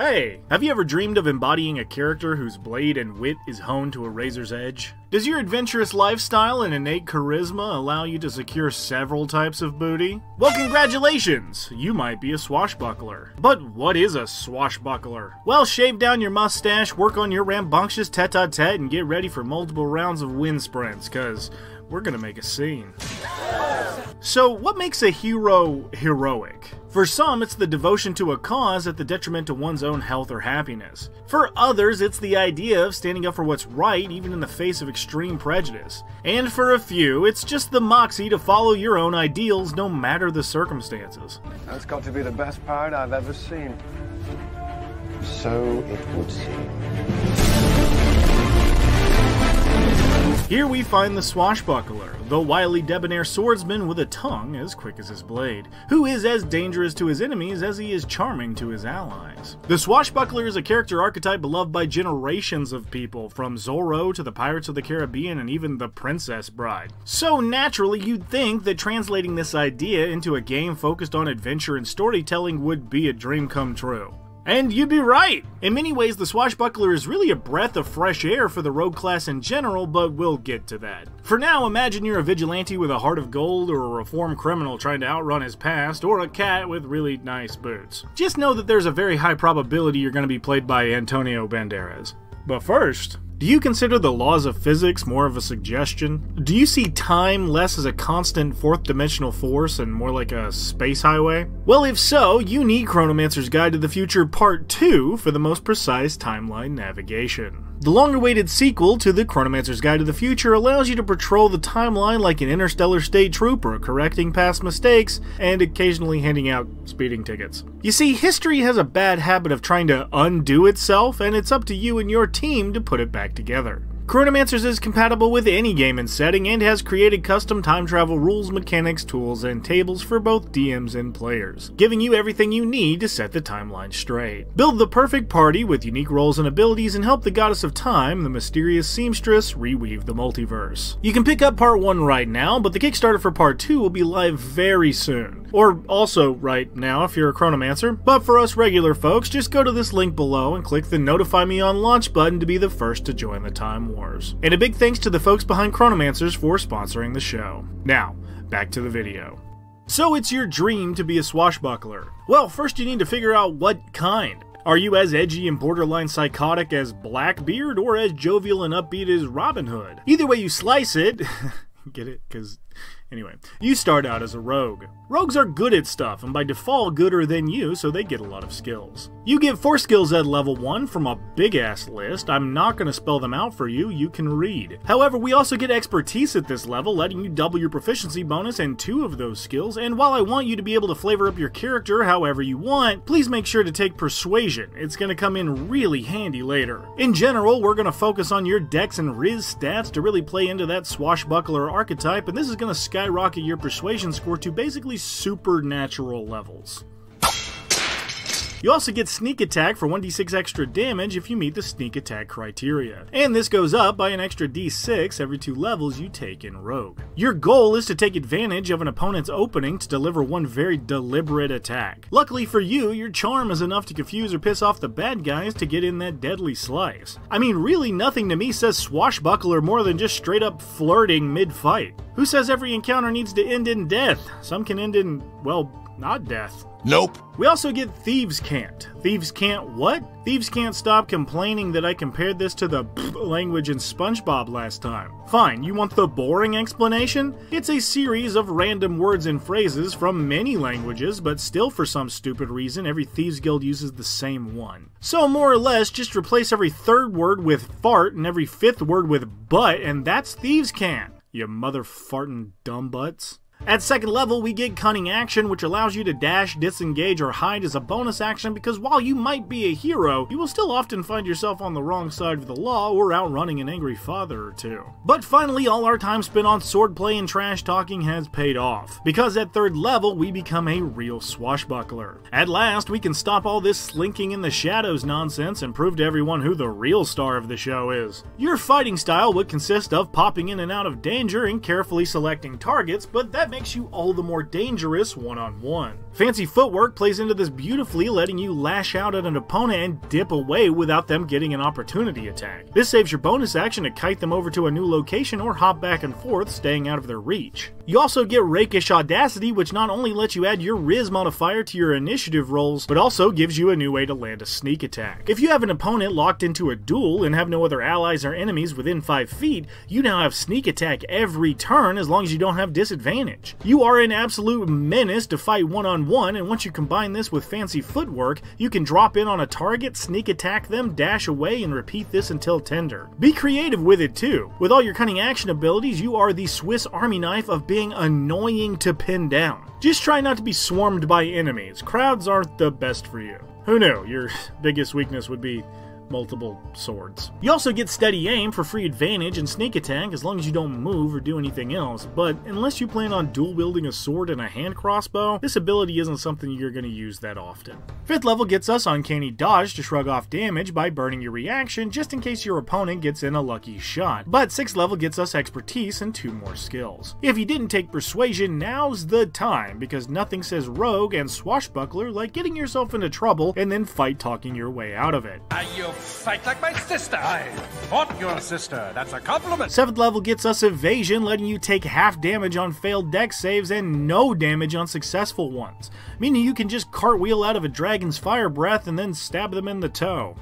Hey! Have you ever dreamed of embodying a character whose blade and wit is honed to a razor's edge? Does your adventurous lifestyle and innate charisma allow you to secure several types of booty? Well, congratulations! You might be a swashbuckler. But what is a swashbuckler? Well, shave down your mustache, work on your rambunctious tête-à-tête, and get ready for multiple rounds of wind sprints, cause we're gonna make a scene. So, what makes a hero heroic? For some, it's the devotion to a cause at the detriment to one's own health or happiness. For others, it's the idea of standing up for what's right even in the face of extreme prejudice. And for a few, it's just the moxie to follow your own ideals no matter the circumstances. That's got to be the best pirate I've ever seen. So it would seem. Here we find the swashbuckler, the wily debonair swordsman with a tongue as quick as his blade, who is as dangerous to his enemies as he is charming to his allies. The swashbuckler is a character archetype beloved by generations of people, from Zorro to the Pirates of the Caribbean and even the Princess Bride. So naturally, you'd think that translating this idea into a game focused on adventure and storytelling would be a dream come true. And you'd be right! In many ways, the swashbuckler is really a breath of fresh air for the rogue class in general, but we'll get to that. For now, imagine you're a vigilante with a heart of gold, or a reformed criminal trying to outrun his past, or a cat with really nice boots. Just know that there's a very high probability you're going to be played by Antonio Banderas. But first, do you consider the laws of physics more of a suggestion? Do you see time less as a constant fourth-dimensional force and more like a space highway? Well, if so, you need Chronomancer's Guide to the Future Part 2 for the most precise timeline navigation. The long-awaited sequel to the Chronomancer's Guide to the Future allows you to patrol the timeline like an interstellar state trooper, correcting past mistakes and occasionally handing out speeding tickets. You see, history has a bad habit of trying to undo itself, and it's up to you and your team to put it back together. Chronomancers is compatible with any game and setting, and has created custom time travel rules, mechanics, tools, and tables for both DMs and players, giving you everything you need to set the timeline straight. Build the perfect party with unique roles and abilities, and help the goddess of time, the mysterious seamstress, reweave the multiverse. You can pick up Part 1 right now, but the Kickstarter for Part 2 will be live very soon. Or also right now if you're a Chronomancer, but for us regular folks, just go to this link below and click the Notify Me on Launch button to be the first to join the Time War. And a big thanks to the folks behind Chronomancers for sponsoring the show. Now, back to the video. So it's your dream to be a swashbuckler. Well, first you need to figure out what kind. Are you as edgy and borderline psychotic as Blackbeard, or as jovial and upbeat as Robin Hood? Either way you slice it... Get it? Because... Anyway, you start out as a rogue. Rogues are good at stuff, and by default gooder than you, so they get a lot of skills. You get 4 skills at level 1 from a big-ass list. I'm not going to spell them out for you, you can read. However, we also get expertise at this level, letting you double your proficiency bonus and 2 of those skills, and while I want you to be able to flavor up your character however you want, please make sure to take Persuasion. It's going to come in really handy later. In general, we're going to focus on your dex and riz stats to really play into that swashbuckler archetype, and this is going to skyrocket your persuasion score to basically supernatural levels. You also get sneak attack for 1d6 extra damage if you meet the sneak attack criteria, and this goes up by an extra d6 every 2 levels you take in rogue. Your goal is to take advantage of an opponent's opening to deliver one very deliberate attack. Luckily for you, your charm is enough to confuse or piss off the bad guys to get in that deadly slice. I mean, really nothing to me says swashbuckler more than just straight up flirting mid-fight. Who says every encounter needs to end in death? Some can end in, well, not death. Nope. We also get Thieves Can't. Thieves Can't what? Thieves can't stop complaining that I compared this to the language in SpongeBob last time. Fine, you want the boring explanation? It's a series of random words and phrases from many languages, but still for some stupid reason every Thieves Guild uses the same one. So more or less, just replace every 3rd word with fart and every 5th word with butt, and that's Thieves Can't. You motherfartin' dumb butts. At 2nd level, we get Cunning Action, which allows you to dash, disengage, or hide as a bonus action, because while you might be a hero, you will still often find yourself on the wrong side of the law or outrunning an angry father or two. But finally, all our time spent on swordplay and trash talking has paid off, because at 3rd level, we become a real swashbuckler. At last, we can stop all this slinking in the shadows nonsense and prove to everyone who the real star of the show is. Your fighting style would consist of popping in and out of danger and carefully selecting targets, but that that makes you all the more dangerous one-on-one. Fancy footwork plays into this beautifully, letting you lash out at an opponent and dip away without them getting an opportunity attack. This saves your bonus action to kite them over to a new location or hop back and forth, staying out of their reach. You also get Rakish Audacity, which not only lets you add your Riz modifier to your initiative rolls, but also gives you a new way to land a sneak attack. If you have an opponent locked into a duel and have no other allies or enemies within 5 feet, you now have sneak attack every turn as long as you don't have disadvantage. You are an absolute menace to fight one-on-one, and once you combine this with fancy footwork, you can drop in on a target, sneak attack them, dash away, and repeat this until tender. Be creative with it too. With all your cunning action abilities, you are the Swiss Army knife of being annoying to pin down. Just try not to be swarmed by enemies. Crowds aren't the best for you. Who knew? Your biggest weakness would be multiple swords. You also get steady aim for free advantage and sneak attack as long as you don't move or do anything else, but unless you plan on dual wielding a sword and a hand crossbow, this ability isn't something you're going to use that often. 5th level gets us Uncanny Dodge to shrug off damage by burning your reaction just in case your opponent gets in a lucky shot, but 6th level gets us Expertise and 2 more skills. If you didn't take Persuasion, now's the time, because nothing says rogue and swashbuckler like getting yourself into trouble and then fight talking your way out of it. Fight like my sister. I fought your sister. That's a compliment. 7th level gets us Evasion, letting you take half damage on failed dex saves and no damage on successful ones, meaning you can just cartwheel out of a dragon's fire breath and then stab them in the toe.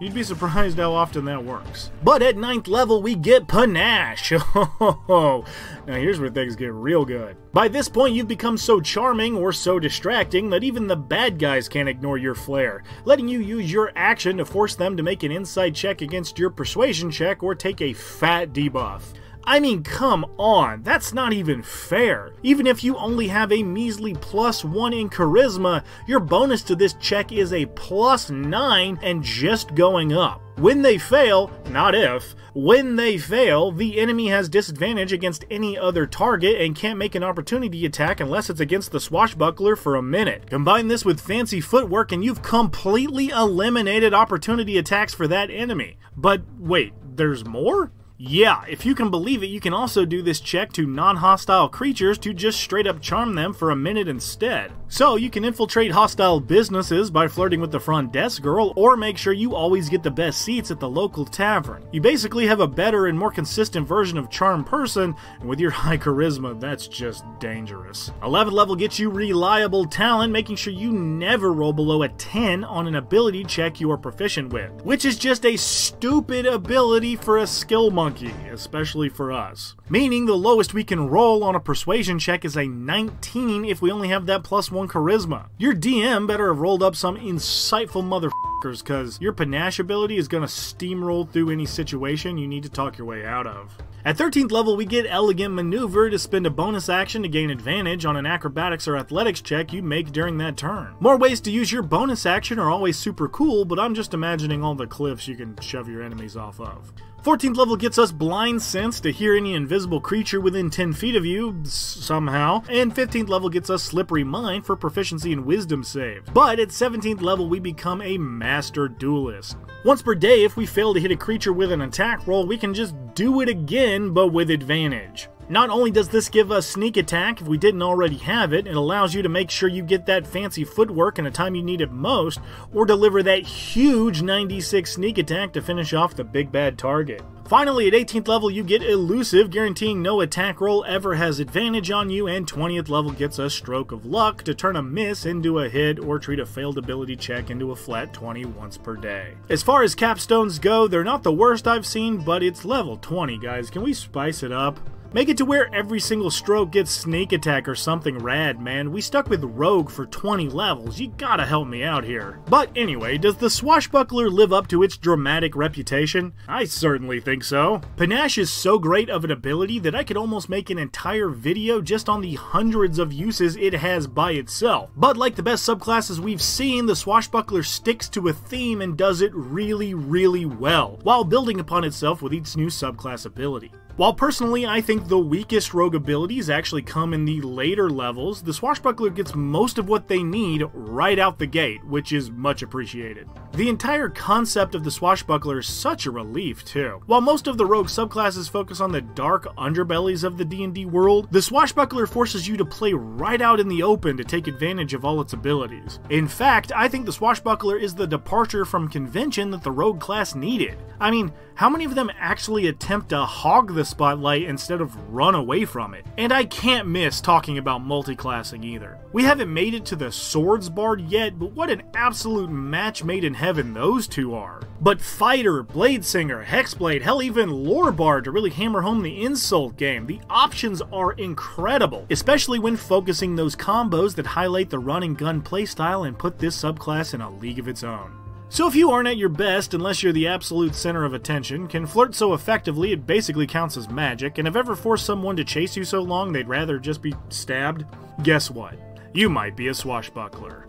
You'd be surprised how often that works. But at 9th level, we get Panache. Now here's where things get real good. By this point, you've become so charming or so distracting that even the bad guys can't ignore your flair, letting you use your action to force them to make an insight check against your persuasion check or take a fat debuff. I mean, come on, that's not even fair. Even if you only have a measly +1 in charisma, your bonus to this check is a +9 and just going up. When they fail, not if, when they fail, the enemy has disadvantage against any other target and can't make an opportunity attack unless it's against the swashbuckler for a minute. Combine this with fancy footwork and you've completely eliminated opportunity attacks for that enemy. But wait, there's more? Yeah, if you can believe it, you can also do this check to non-hostile creatures to just straight up charm them for a minute instead. So you can infiltrate hostile businesses by flirting with the front desk girl, or make sure you always get the best seats at the local tavern. You basically have a better and more consistent version of charm person, and with your high charisma, that's just dangerous. 11th level gets you Reliable Talent, making sure you never roll below a 10 on an ability check you are proficient with, which is just a stupid ability for a skill mod. Monkey, especially for us. Meaning the lowest we can roll on a persuasion check is a 19 if we only have that +1 charisma. Your DM better have rolled up some insightful motherfuckers, cause your Panache ability is gonna steamroll through any situation you need to talk your way out of. At 13th level, we get Elegant Maneuver to spend a bonus action to gain advantage on an acrobatics or athletics check you make during that turn. More ways to use your bonus action are always super cool, but I'm just imagining all the cliffs you can shove your enemies off of. 14th level gets us Blind Sense to hear any invisible creature within 10 feet of you, somehow, and 15th level gets us Slippery Mind for proficiency in wisdom save. But at 17th level, we become a Master Duelist. Once per day, if we fail to hit a creature with an attack roll, we can just do it again, but with advantage. Not only does this give us sneak attack if we didn't already have it, it allows you to make sure you get that fancy footwork in a time you need it most, or deliver that huge 96 sneak attack to finish off the big bad target. Finally, at 18th level, you get Elusive, guaranteeing no attack roll ever has advantage on you, and 20th level gets a Stroke of Luck to turn a miss into a hit or treat a failed ability check into a flat 20 once per day. As far as capstones go, they're not the worst I've seen, but it's level 20, guys. Can we spice it up? Make it to where every single stroke gets sneak attack or something rad, man. We stuck with rogue for 20 levels. You gotta help me out here. But anyway, does the swashbuckler live up to its dramatic reputation? I certainly think so. Panache is so great of an ability that I could almost make an entire video just on the hundreds of uses it has by itself. But like the best subclasses we've seen, the swashbuckler sticks to a theme and does it really, really well, while building upon itself with each new subclass ability. While personally I think the weakest rogue abilities actually come in the later levels, the Swashbuckler gets most of what they need right out the gate, which is much appreciated. The entire concept of the Swashbuckler is such a relief too. While most of the rogue subclasses focus on the dark underbellies of the D&D world, the Swashbuckler forces you to play right out in the open to take advantage of all its abilities. In fact, I think the Swashbuckler is the departure from convention that the rogue class needed. I mean, how many of them actually attempt to hog the spotlight instead of run away from it? And I can't miss talking about multiclassing either. We haven't made it to the Swords Bard yet, but what an absolute match made in heaven those two are. But Fighter, Bladesinger, Hexblade, hell even Lore Bard to really hammer home the insult game, the options are incredible, especially when focusing those combos that highlight the run and gun playstyle and put this subclass in a league of its own. So if you aren't at your best unless you're the absolute center of attention, can flirt so effectively it basically counts as magic, and have ever forced someone to chase you so long they'd rather just be stabbed, guess what? You might be a swashbuckler.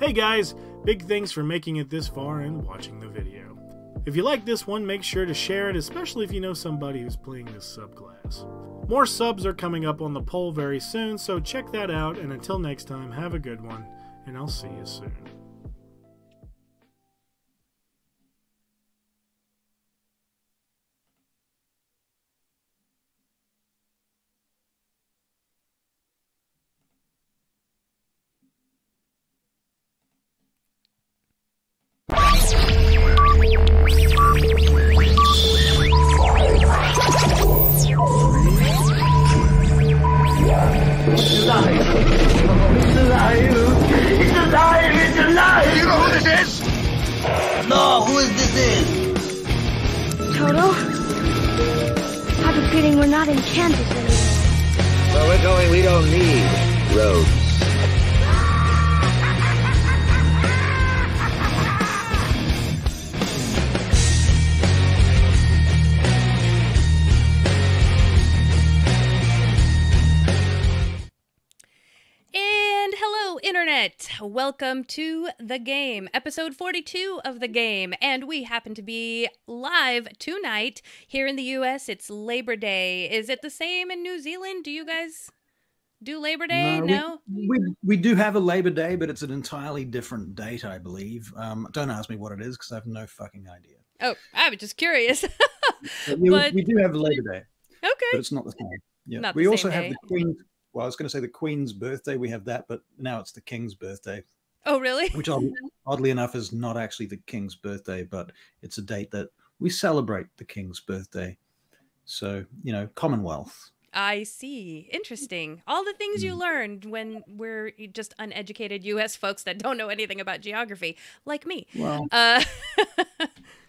Hey guys, big thanks for making it this far and watching the video. If you like this one, make sure to share it, especially if you know somebody who's playing this subclass. More subs are coming up on the poll very soon, so check that out, and until next time, have a good one, and I'll see you soon. Welcome to The Game, episode 42 of The Game, and we happen to be live tonight. Here in the U.S., it's Labor Day. Is it the same in New Zealand? Do you guys do Labor Day? No? We do have a Labor Day, but it's an entirely different date, I believe. Don't ask me what it is, because I have no fucking idea. Oh, I was just curious. but we do have a Labor Day. Okay. But it's not the same. Yeah. Not we also have the Queen's... Well, I was going to say the Queen's birthday. We have that, but now it's the King's birthday. Oh, really? Which oddly enough is not actually the King's birthday, but it's a date that we celebrate the King's birthday. So, you know, Commonwealth. I see. Interesting. All the things you learned when we're just uneducated U.S. folks that don't know anything about geography, like me. Well,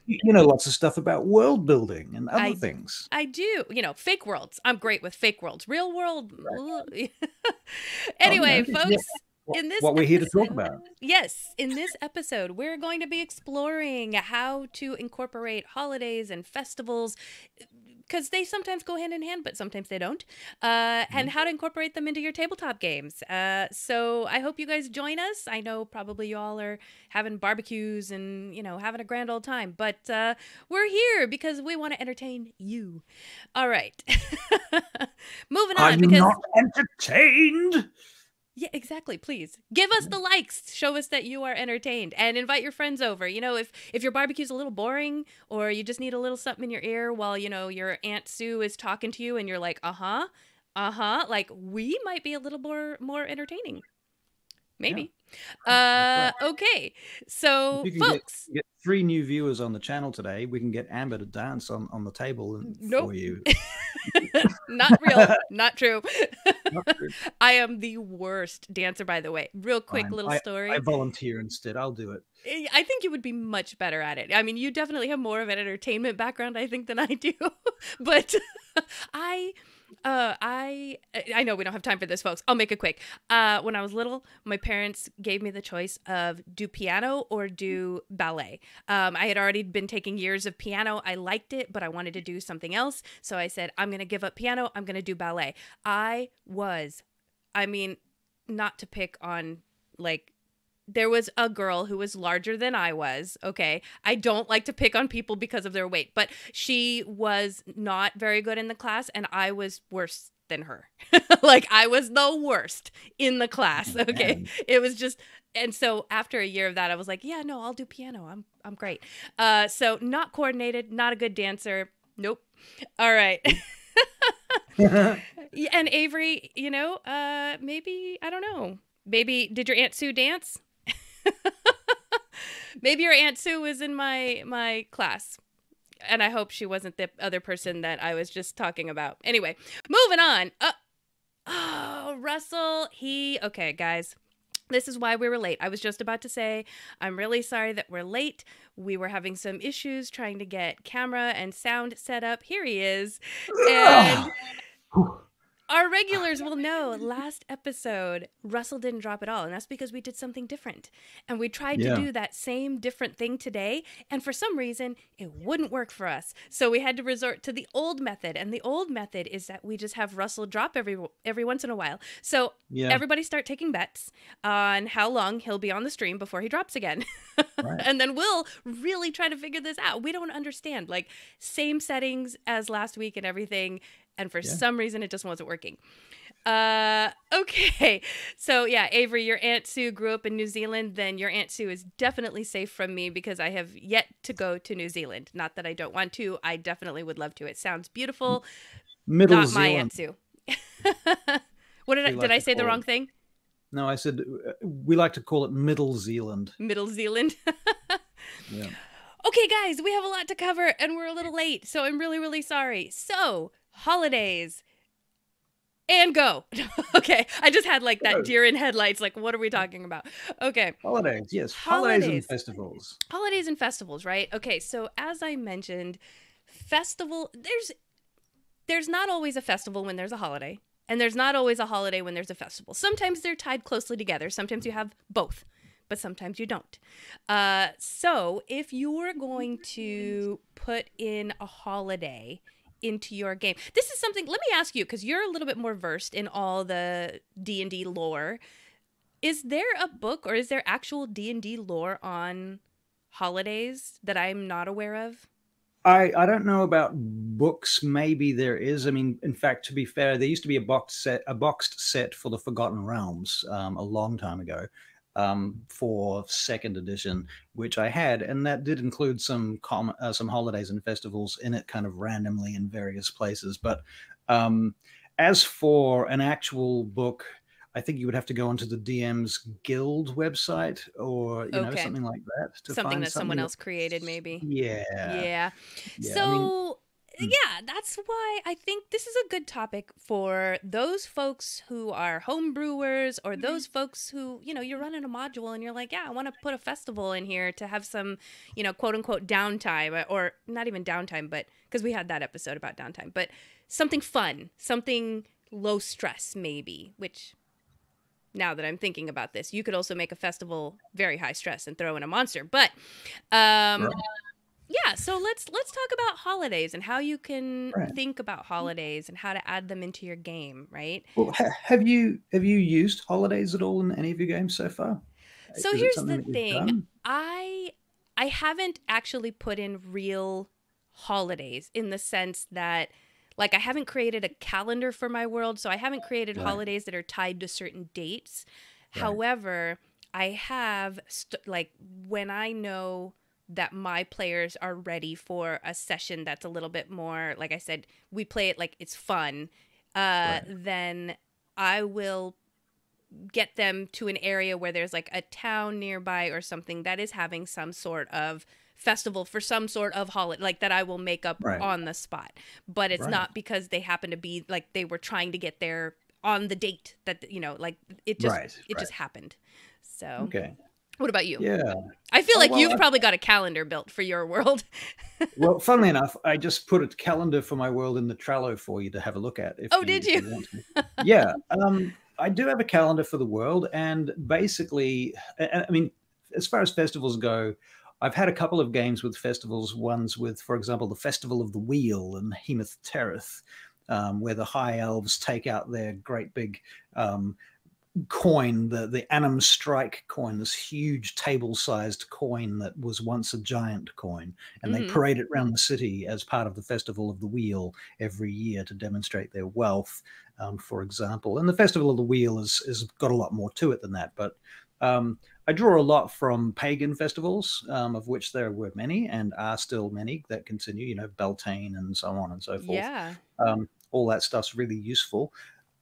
you know, lots of stuff about world building and other things. I do. You know, fake worlds. I'm great with fake worlds. Real world. Right. Anyway, oh, no. Folks. Yeah. In this what we're here to talk about. Yes, in this episode, we're going to be exploring how to incorporate holidays and festivals, because they sometimes go hand in hand, but sometimes they don't, and how to incorporate them into your tabletop games. So I hope you guys join us. I know probably you all are having barbecues and, you know, having a grand old time, but we're here because we want to entertain you. All right. Moving on. Are you not entertained? Yeah, exactly. Please give us the likes. Show us that you are entertained and invite your friends over. You know, if your barbecue's a little boring or you just need a little something in your ear while, you know, your Aunt Sue is talking to you and you're like, like we might be a little more entertaining. Maybe. Yeah. Okay. So folks, get 3 new viewers on the channel today. We can get Amber to dance on the table for you. Not real. Not true. Not true. I am the worst dancer, by the way. Real quick little story. I volunteer instead. I'll do it. I think you would be much better at it. I mean, you definitely have more of an entertainment background, I think, than I do. But I know we don't have time for this, folks. I'll make it quick. When I was little, my parents gave me the choice of do piano or do ballet. I had already been taking years of piano. I liked it, but I wanted to do something else. So I said, I'm going to give up piano. I'm going to do ballet. I mean, not to pick on, like, there was a girl who was larger than I was, okay? I don't like to pick on people because of their weight, but she was not very good in the class, and I was worse than her. Like, I was the worst in the class, okay? Man. It was just... And so after a year of that, I was like, yeah, no, I'll do piano. I'm great. So not coordinated, not a good dancer. Nope. All right. And Avery, you know, maybe, I don't know. Maybe did your Aunt Sue dance? Maybe your Aunt Sue was in my class. And I hope she wasn't the other person that I was just talking about. Anyway, moving on. Oh, Russell, okay, guys. This is why we were late. I was just about to say, I'm really sorry that we're late. We were having some issues trying to get camera and sound set up. Here he is. And our regulars will know last episode, Russell didn't drop at all. And that's because we did something different. And we tried to do that same different thing today. And for some reason, it wouldn't work for us. So we had to resort to the old method. And the old method is that we just have Russell drop every once in a while. So everybody start taking bets on how long he'll be on the stream before he drops again. Right. And then we'll really try to figure this out. We don't understand. Like, same settings as last week and everything. And for some reason, it just wasn't working. Okay. So, yeah, Avery, your Aunt Sue grew up in New Zealand. Then your Aunt Sue is definitely safe from me because I have yet to go to New Zealand. Not that I don't want to. I definitely would love to. It sounds beautiful. Middle Not Zealand. My Aunt Sue. What did I say the wrong thing? No, I said we like to call it Middle Zealand. Middle Zealand. Yeah. Okay, guys, we have a lot to cover and we're a little late. So I'm really, really sorry. So... holidays and go. Okay, I just had like that deer in headlights, like what are we talking about? Okay, holidays. Yes, holidays and festivals. Holidays and festivals, right? Okay, so as I mentioned, festival, there's not always a festival when there's a holiday, and there's not always a holiday when there's a festival. Sometimes they're tied closely together, sometimes you have both, but sometimes you don't. So if you're going to put in a holiday into your game. This is something, let me ask you, because you're a little bit more versed in all the D&D lore. Is there a book or is there actual D&D lore on holidays that I'm not aware of? I don't know about books. Maybe there is. I mean, in fact, to be fair, there used to be a boxed set for the Forgotten Realms a long time ago for 2nd edition, which I had, and that did include some holidays and festivals in it, kind of randomly in various places. But as for an actual book, I think you would have to go onto the DM's Guild website or you know, something like that, to something find that someone else created, maybe. Yeah. So. Yeah, that's why I think this is a good topic for those folks who are homebrewers or those folks who, you know, you're running a module and you're like, yeah, I want to put a festival in here to have some, you know, quote unquote downtime, or not even downtime, but because we had that episode about downtime, but something fun, something low stress maybe, which now that I'm thinking about this, you could also make a festival very high stress and throw in a monster. But yeah, so let's talk about holidays and how you can think about holidays and how to add them into your game, right? Well, have you used holidays at all in any of your games so far? So here's the thing. I haven't actually put in real holidays in the sense that, like, I haven't created a calendar for my world, so I haven't created holidays that are tied to certain dates. Right. However, I have, like, when I know that my players are ready for a session that's a little bit more, like I said, we play it like it's fun, then I will get them to an area where there's like a town nearby or something that is having some sort of festival for some sort of holiday, like that I will make up on the spot. But it's not because they happen to be like they were trying to get there on the date that, you know, like it just, it just happened. So, okay. What about you? Yeah. I feel like you've probably got a calendar built for your world. Well, funnily enough, I just put a calendar for my world in the Trello for you to have a look at. If did you? Want to. Yeah. I do have a calendar for the world. And basically, I mean, as far as festivals go, I've had a couple of games with festivals, ones with, for example, the Festival of the Wheel in Hemoth Terrath, where the high elves take out their great big coin, the Annam Strike coin, this huge table-sized coin that was once a giant coin, and they parade it around the city as part of the Festival of the Wheel every year to demonstrate their wealth, for example. And the Festival of the Wheel has got a lot more to it than that, but I draw a lot from pagan festivals, of which there were many and are still many that continue, you know, Beltane and so on and so forth. Yeah. All that stuff's really useful.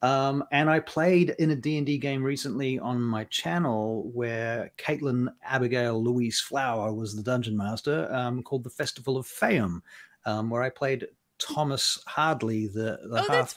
And I played in a D&D game recently on my channel where Caitlin Abigail Louise Flower was the dungeon master, called the Festival of Faerûn, where I played Thomas Hardley, the halfling, that's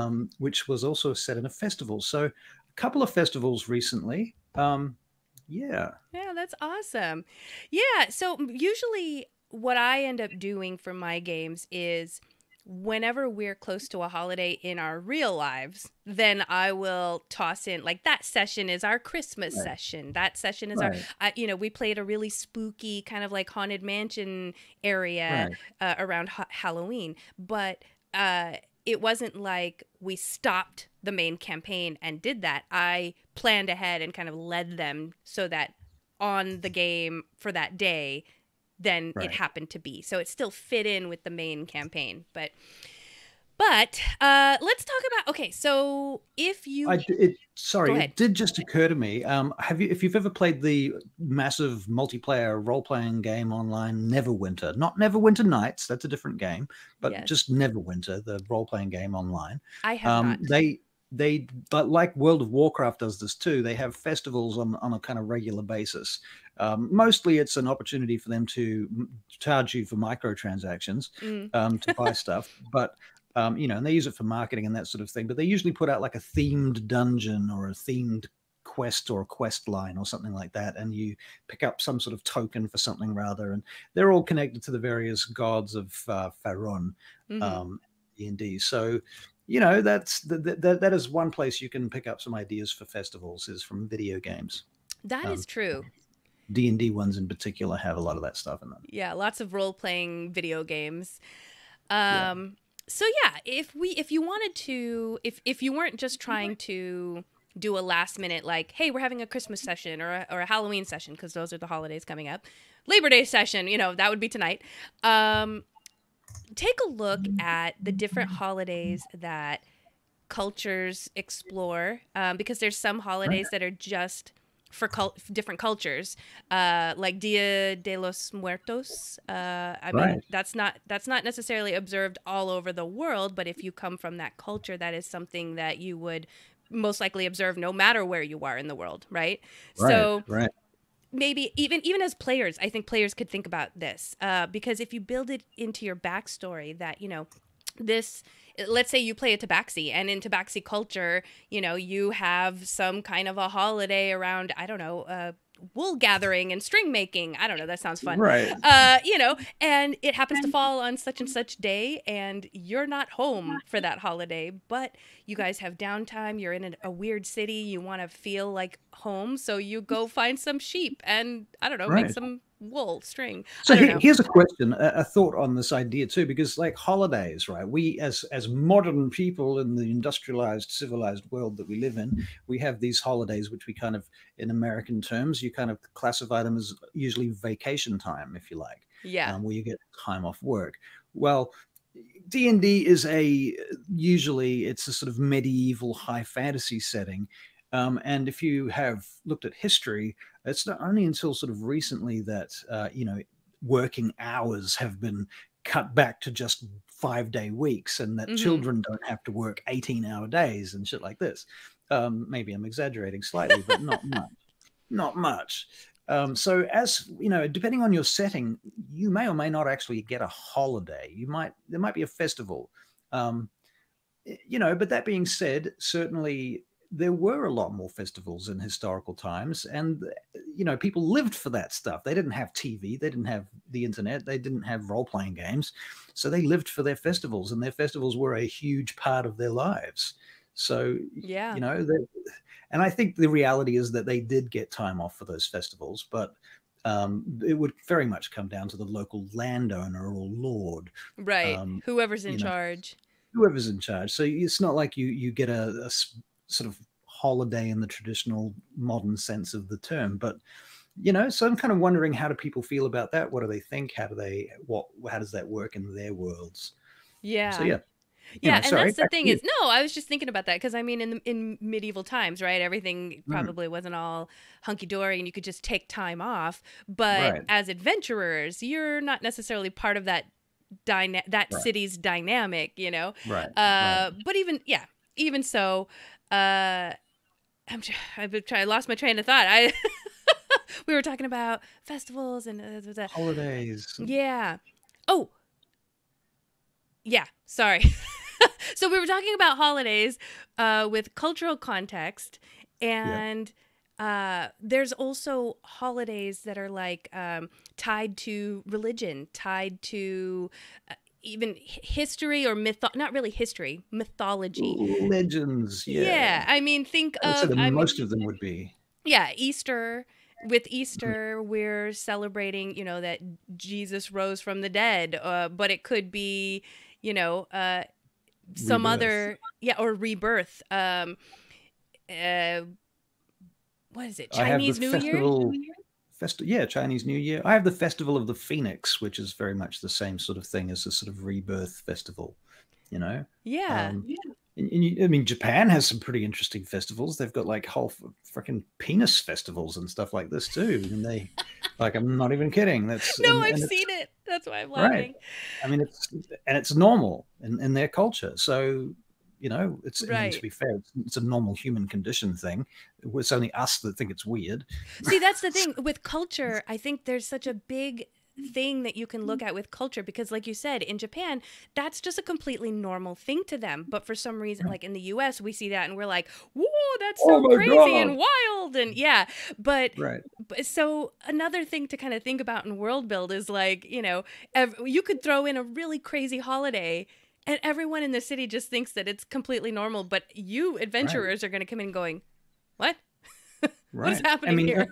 right. Which was also set in a festival. So a couple of festivals recently. Yeah, that's awesome. Yeah, so usually what I end up doing for my games is whenever we're close to a holiday in our real lives, then I will toss in, like, that session is our Christmas right. session. That session is right. our, you know, we played a really spooky kind of like haunted mansion area right. Around Halloween. But it wasn't like we stopped the main campaign and did that. I planned ahead and kind of led them so that on the game for that day, then right. it happened to be. So it still fit in with the main campaign. But let's talk about, okay, so if you... it did just occur to me. If you've ever played the massive multiplayer role-playing game online, Neverwinter, not Neverwinter Nights, that's a different game, but yes. just Neverwinter, the role-playing game online. I have not. But like World of Warcraft does this too, they have festivals on a kind of regular basis. Mostly it's an opportunity for them to charge you for microtransactions to buy stuff. But, you know, and they use it for marketing and that sort of thing. But they usually put out like a themed dungeon or a themed quest or a quest line or something like that, and you pick up some sort of token for something or other. And they're all connected to the various gods of Faerûn, D&D. So... you know, that is one place you can pick up some ideas for festivals is from video games. That is true. D&D ones in particular have a lot of that stuff in them. Yeah, lots of role-playing video games. So yeah, if you weren't just trying to do a last minute like, hey, we're having a Christmas session or a Halloween session, because those are the holidays coming up. Labor Day session, you know, that would be tonight. Take a look at the different holidays that cultures explore, because there's some holidays that are just for different cultures, like Dia de los Muertos. I mean, that's not necessarily observed all over the world, but if you come from that culture, that is something that you would most likely observe no matter where you are in the world, right? So maybe even as players, I think players could think about this, because if you build it into your backstory that, you know, this, let's say you play a Tabaxi, and in Tabaxi culture, you know, you have some kind of a holiday around, I don't know, wool gathering and string making. I don't know. That sounds fun. Right. You know, and it happens to fall on such and such day, and you're not home for that holiday, but you guys have downtime. You're in a weird city. You want to feel like home. So you go find some sheep and, I don't know, make some wool string. So here's a question, a thought on this idea too, because like holidays, right? We as modern people in the industrialized, civilized world that we live in, we have these holidays, which we kind of, in American terms, you kind of classify them as usually vacation time, if you like, where you get time off work. Well, D&D is usually a sort of medieval high fantasy setting. And if you have looked at history, it's not only until sort of recently that, you know, working hours have been cut back to just 5-day weeks, and that children don't have to work 18-hour days and shit like this. Maybe I'm exaggerating slightly, but not much. Not much. So as you know, depending on your setting, you may or may not actually get a holiday. There might be a festival, you know, but that being said, certainly there were a lot more festivals in historical times, and, you know, people lived for that stuff. They didn't have TV. They didn't have the internet. They didn't have role-playing games. So they lived for their festivals, and their festivals were a huge part of their lives. So, you know, and I think the reality is that they did get time off for those festivals, but it would very much come down to the local landowner or lord. Right. Whoever's in charge. So it's not like you get a sort of holiday in the traditional modern sense of the term. But, you know, so I'm kind of wondering, how do people feel about that? What do they think? How do they, how does that work in their worlds? Yeah. So, yeah. Yeah, and that's the thing is, no, I was just thinking about that because, I mean, in medieval times, right, everything probably wasn't all hunky-dory and you could just take time off. But as adventurers, you're not necessarily part of that city's dynamic, you know? But even, yeah, even so, I lost my train of thought. We were talking about festivals and holidays. Yeah. Oh, yeah, sorry. So we were talking about holidays with cultural context, and there's also holidays that are like tied to religion, tied to even history or not really history, mythology. Legends, yeah. Yeah, I mean, think of... most of them would be. Yeah, Easter... With Easter, we're celebrating, you know, that Jesus rose from the dead, but it could be, you know, some other, yeah, or rebirth. What is it? Chinese New Year? Yeah, Chinese New Year. I have the Festival of the Phoenix, which is very much the same sort of thing as a sort of rebirth festival, you know? Yeah. I mean, Japan has some pretty interesting festivals. They've got like whole freaking penis festivals and stuff like this too. And they, like, I'm not even kidding. That's I've seen it. That's why I'm laughing. Right. I mean, it's normal in their culture. So, you know, it's I mean, to be fair, it's a normal human condition thing. It's only us that think it's weird. See, that's the thing with culture. I think there's such a big thing that you can look at with culture, because like you said, in Japan, that's just a completely normal thing to them, but for some reason, like in the US, we see that and we're like, whoa, that's so crazy and wild. And yeah, but so another thing to kind of think about in world build is, like, you know, you could throw in a really crazy holiday and everyone in the city just thinks that it's completely normal, but you adventurers are going to come in going, what what's happening here?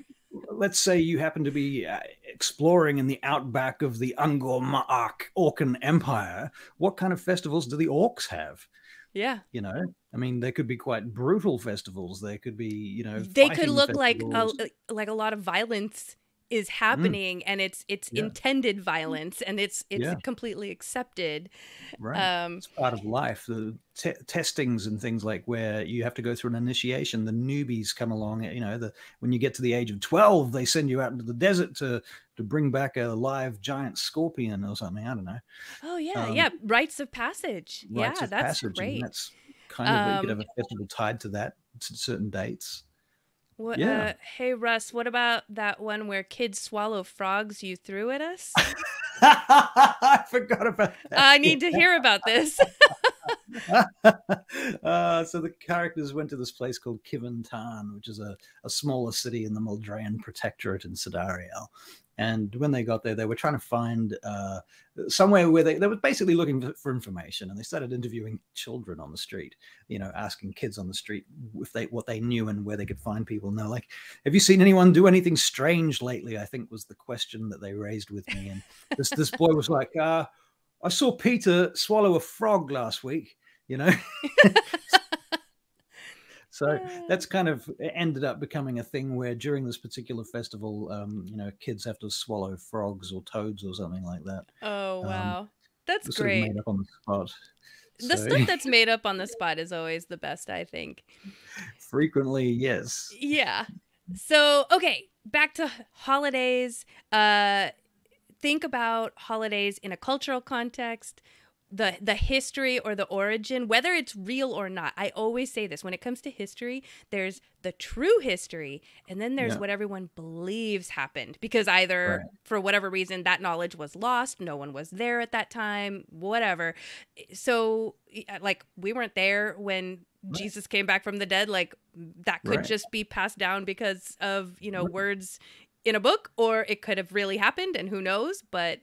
Let's say you happen to be exploring in the outback of the Angkor Maak Orcan Empire. What kind of festivals do the orcs have? Yeah. You know, I mean, they could be quite brutal festivals. They could be, you know, they could look like a lot of violence is happening, and it's intended violence, and it's completely accepted. Right. It's part of life. The testings and things like where you have to go through an initiation, the newbies come along, you know, when you get to the age of 12, they send you out into the desert to bring back a live giant scorpion or something. I don't know. Oh yeah. Yeah. Rites of passage. Rites of passage. Great. That's kind of, you could have a festival tied to that, to certain dates. What, hey, Russ, what about that one where kids swallow frogs you threw at us? I forgot about that. I need to hear about this. So the characters went to this place called Kivan Tarn, which is a smaller city in the Moldrayan Protectorate in Sidariel. And when they got there, they were trying to find somewhere where they were basically looking for information, and they started interviewing children on the street, you know, asking kids on the street if what they knew and where they could find people. And they're like, have you seen anyone do anything strange lately? I think was the question that they raised with me. And this boy was like, I saw Peter swallow a frog last week, you know. So that's kind of ended up becoming a thing where during this particular festival, you know, kids have to swallow frogs or toads or something like that. Oh, wow. That's great. Sort of made up on the spot. The stuff that's made up on the spot is always the best, I think. Frequently, yes. Yeah. So, okay, back to holidays. Think about holidays in a cultural context. The history or the origin, whether it's real or not. I always say this when it comes to history, there's the true history, and then there's what everyone believes happened, because either for whatever reason that knowledge was lost, no one was there at that time, whatever. So like, we weren't there when Jesus came back from the dead. Like, that could just be passed down because of, you know, words in a book, or it could have really happened, and who knows, but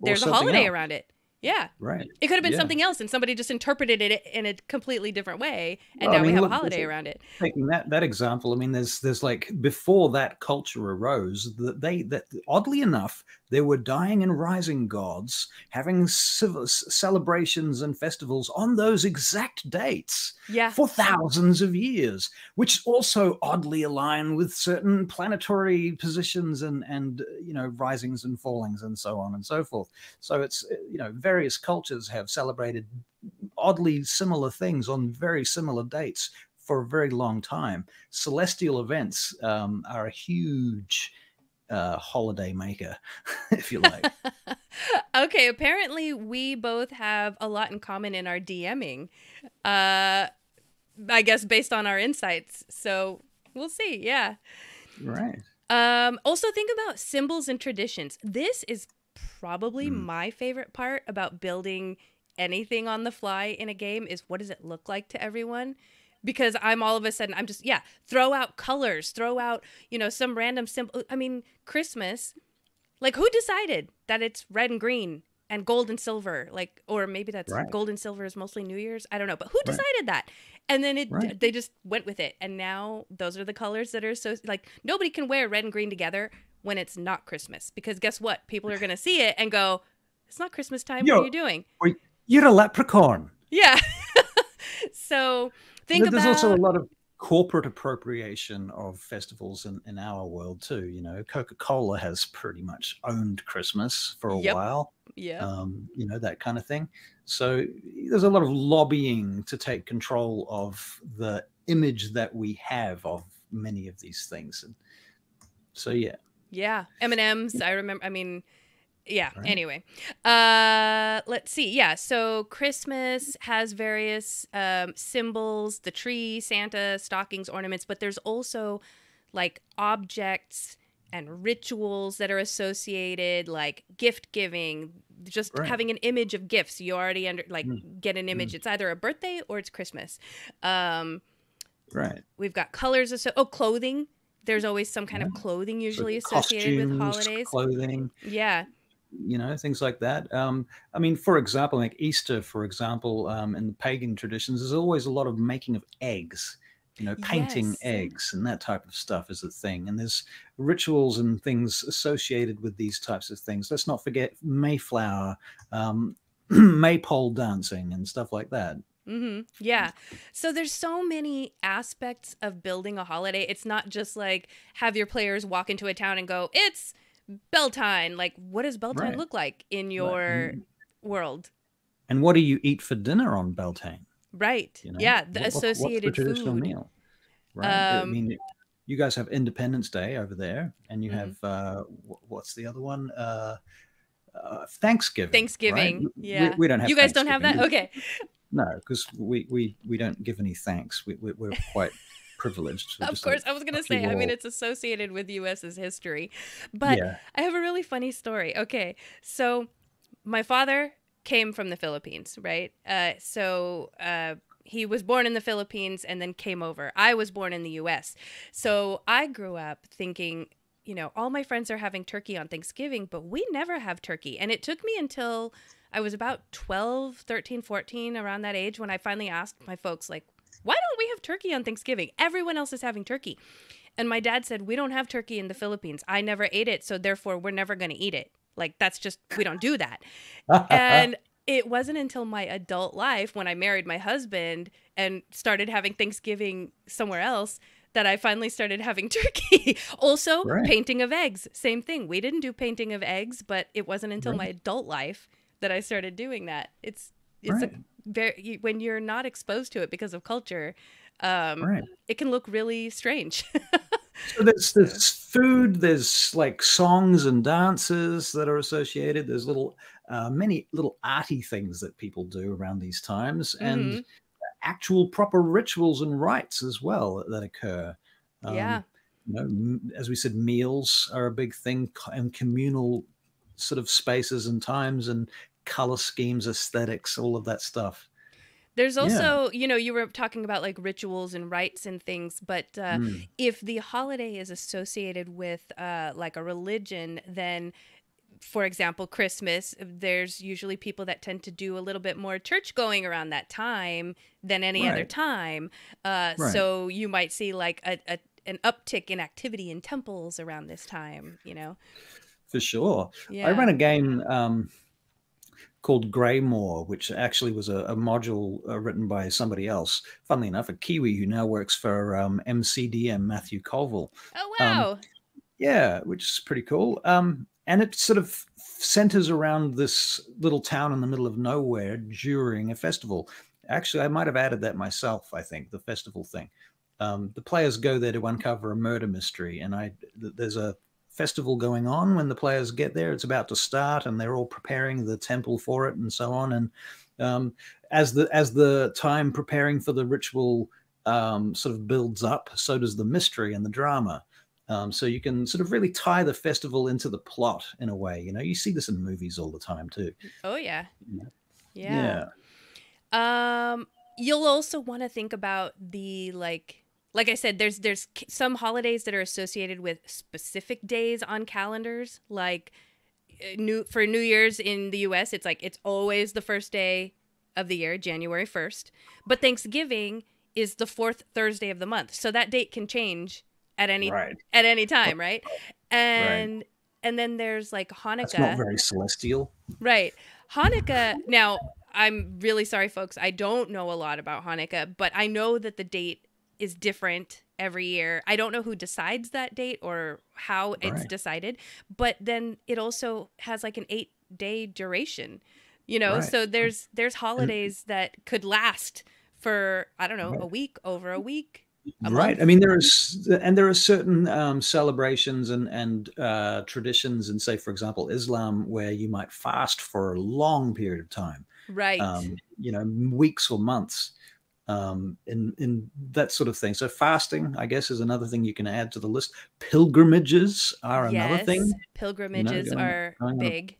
there's a holiday around it. Yeah. Right. It could have been something else, and somebody just interpreted it in a completely different way, and well, now we have a holiday around it. Taking that example, I mean, there's like, before that culture arose, that oddly enough, there were dying and rising gods having celebrations and festivals on those exact dates for thousands of years, which also oddly align with certain planetary positions and you know, risings and fallings and so on and so forth. So it's, you know, various cultures have celebrated oddly similar things on very similar dates for a very long time. Celestial events are a huge holiday maker, if you like. Okay, apparently we both have a lot in common in our DMing, I guess, based on our insights, so we'll see. Yeah, right. Also, think about symbols and traditions. This is probably my favorite part about building anything on the fly in a game, is what does it look like to everyone? Because I'm all of a sudden, I'm just, throw out colors, throw out, you know, some random symbol. I mean, Christmas, like, who decided that it's red and green and gold and silver? Like, or maybe that's gold and silver is mostly New Year's. I don't know. But who decided that? And then they just went with it. And now those are the colors that are so, like, nobody can wear red and green together when it's not Christmas. Because guess what? People are going to see it and go, it's not Christmas time. What are you doing? You're a leprechaun. Yeah. So... There's also a lot of corporate appropriation of festivals in our world too. You know, Coca-Cola has pretty much owned Christmas for a while. Yeah. You know, that kind of thing. So there's a lot of lobbying to take control of the image that we have of many of these things. And so, yeah. Yeah. M&Ms, I remember. I mean... Yeah. Right. Anyway, let's see. Yeah. So Christmas has various symbols, the tree, Santa, stockings, ornaments, but there's also like objects and rituals that are associated, like gift giving, just having an image of gifts. You already get an image. It's either a birthday or it's Christmas. Right. We've got colors. Clothing. There's always some kind of clothing usually associated with holidays. Clothing. Yeah. You know, things like that. I mean, for example, like Easter, for example, in the pagan traditions, there's always a lot of making of eggs, you know, painting eggs and that type of stuff is a thing. And there's rituals and things associated with these types of things. Let's not forget Mayflower, maypole dancing and stuff like that. Yeah. So there's so many aspects of building a holiday. It's not just like have your players walk into a town and go, it's Beltane. Like, what does Beltane look like in your world? And what do you eat for dinner on Beltane? Right. You know? Yeah. The associated traditional meal. Right. I mean, you guys have Independence Day over there, and you have what's the other one? Thanksgiving. Thanksgiving. Right? Yeah. We don't have. You guys don't have that? Okay. No, because we don't give any thanks. We're quite privileged. Of course, like, I was going to say, I mean, it's associated with U.S.'s history. But I have a really funny story. Okay, so my father came from the Philippines, right? He was born in the Philippines and then came over. I was born in the U.S. So I grew up thinking, you know, all my friends are having turkey on Thanksgiving, but we never have turkey. And it took me until... I was about 12, 13, 14, around that age, when I finally asked my folks, like, why don't we have turkey on Thanksgiving? Everyone else is having turkey. And my dad said, we don't have turkey in the Philippines. I never ate it, so therefore we're never going to eat it. Like, that's just, we don't do that. And it wasn't until my adult life, when I married my husband and started having Thanksgiving somewhere else, that I finally started having turkey. Also, painting of eggs, same thing. We didn't do painting of eggs, but it wasn't until my adult life that I started doing that. It's a very, when you're not exposed to it because of culture, it can look really strange. So there's food, there's like songs and dances that are associated. There's little, many little arty things that people do around these times, and actual proper rituals and rites as well that occur. You know, as we said, meals are a big thing, and communal sort of spaces and times and color schemes, aesthetics, all of that stuff. There's also, you know, you were talking about like rituals and rites and things, but if the holiday is associated with like a religion, then for example, Christmas, there's usually people that tend to do a little bit more church going around that time than any other time. So you might see like an uptick in activity in temples around this time, you know? For sure. Yeah. I ran a game called Greymoor, which actually was a module written by somebody else. Funnily enough, a Kiwi who now works for MCDM, Matthew Colville. Oh, wow. Yeah, which is pretty cool. And it sort of centers around this little town in the middle of nowhere during a festival. Actually, I might have added that myself, I think, the festival thing. The players go there to uncover a murder mystery, and there's a festival going on when the players get there. It's about to start, and they're all preparing the temple for it and so on. And as the time preparing for the ritual sort of builds up, so does the mystery and the drama. So you can sort of really tie the festival into the plot in a way. You know, you see this in movies all the time too. Oh, yeah. Yeah. Yeah. You'll also want to think about the, like I said, there's some holidays that are associated with specific days on calendars. Like for New Year's in the U.S., it's like it's always the first day of the year, January 1st. But Thanksgiving is the fourth Thursday of the month. So that date can change at any time, right? And and then there's like Hanukkah. That's not very celestial. Right. Hanukkah. Now, I'm really sorry, folks. I don't know a lot about Hanukkah, but I know that the date is different every year. I don't know who decides that date or how it's decided, but then it also has like an 8-day duration, you know? So there's holidays that could last for, I don't know, a week, over a week. I mean, there are certain celebrations and traditions in, say, for example, Islam, where you might fast for a long period of time. Right. You know, weeks or months. In that sort of thing. So fasting, I guess, is another thing you can add to the list. Pilgrimages are another thing. Pilgrimages are big.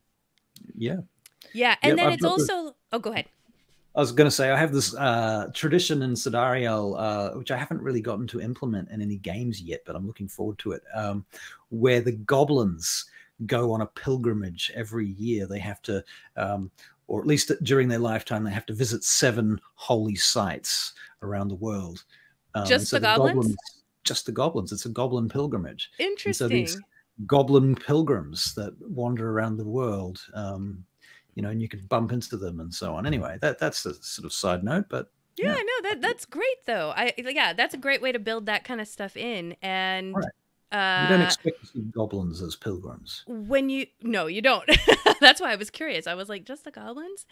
Yeah. Yeah. And then it's also, oh, go ahead. I was going to say, I have this tradition in Sidario, which I haven't really gotten to implement in any games yet, but I'm looking forward to it, where the goblins go on a pilgrimage every year. They have to, or at least during their lifetime, they have to visit 7 holy sites around the world. Just so the goblins? Just the goblins. It's a goblin pilgrimage. Interesting. And so these goblin pilgrims that wander around the world, you know, and you can bump into them and so on. Anyway, that's a sort of side note, but yeah, no, that's great though. Yeah, that's a great way to build that kind of stuff in. And you don't expect to see goblins as pilgrims. When you you don't. That's why I was curious. I was like, just the goblins?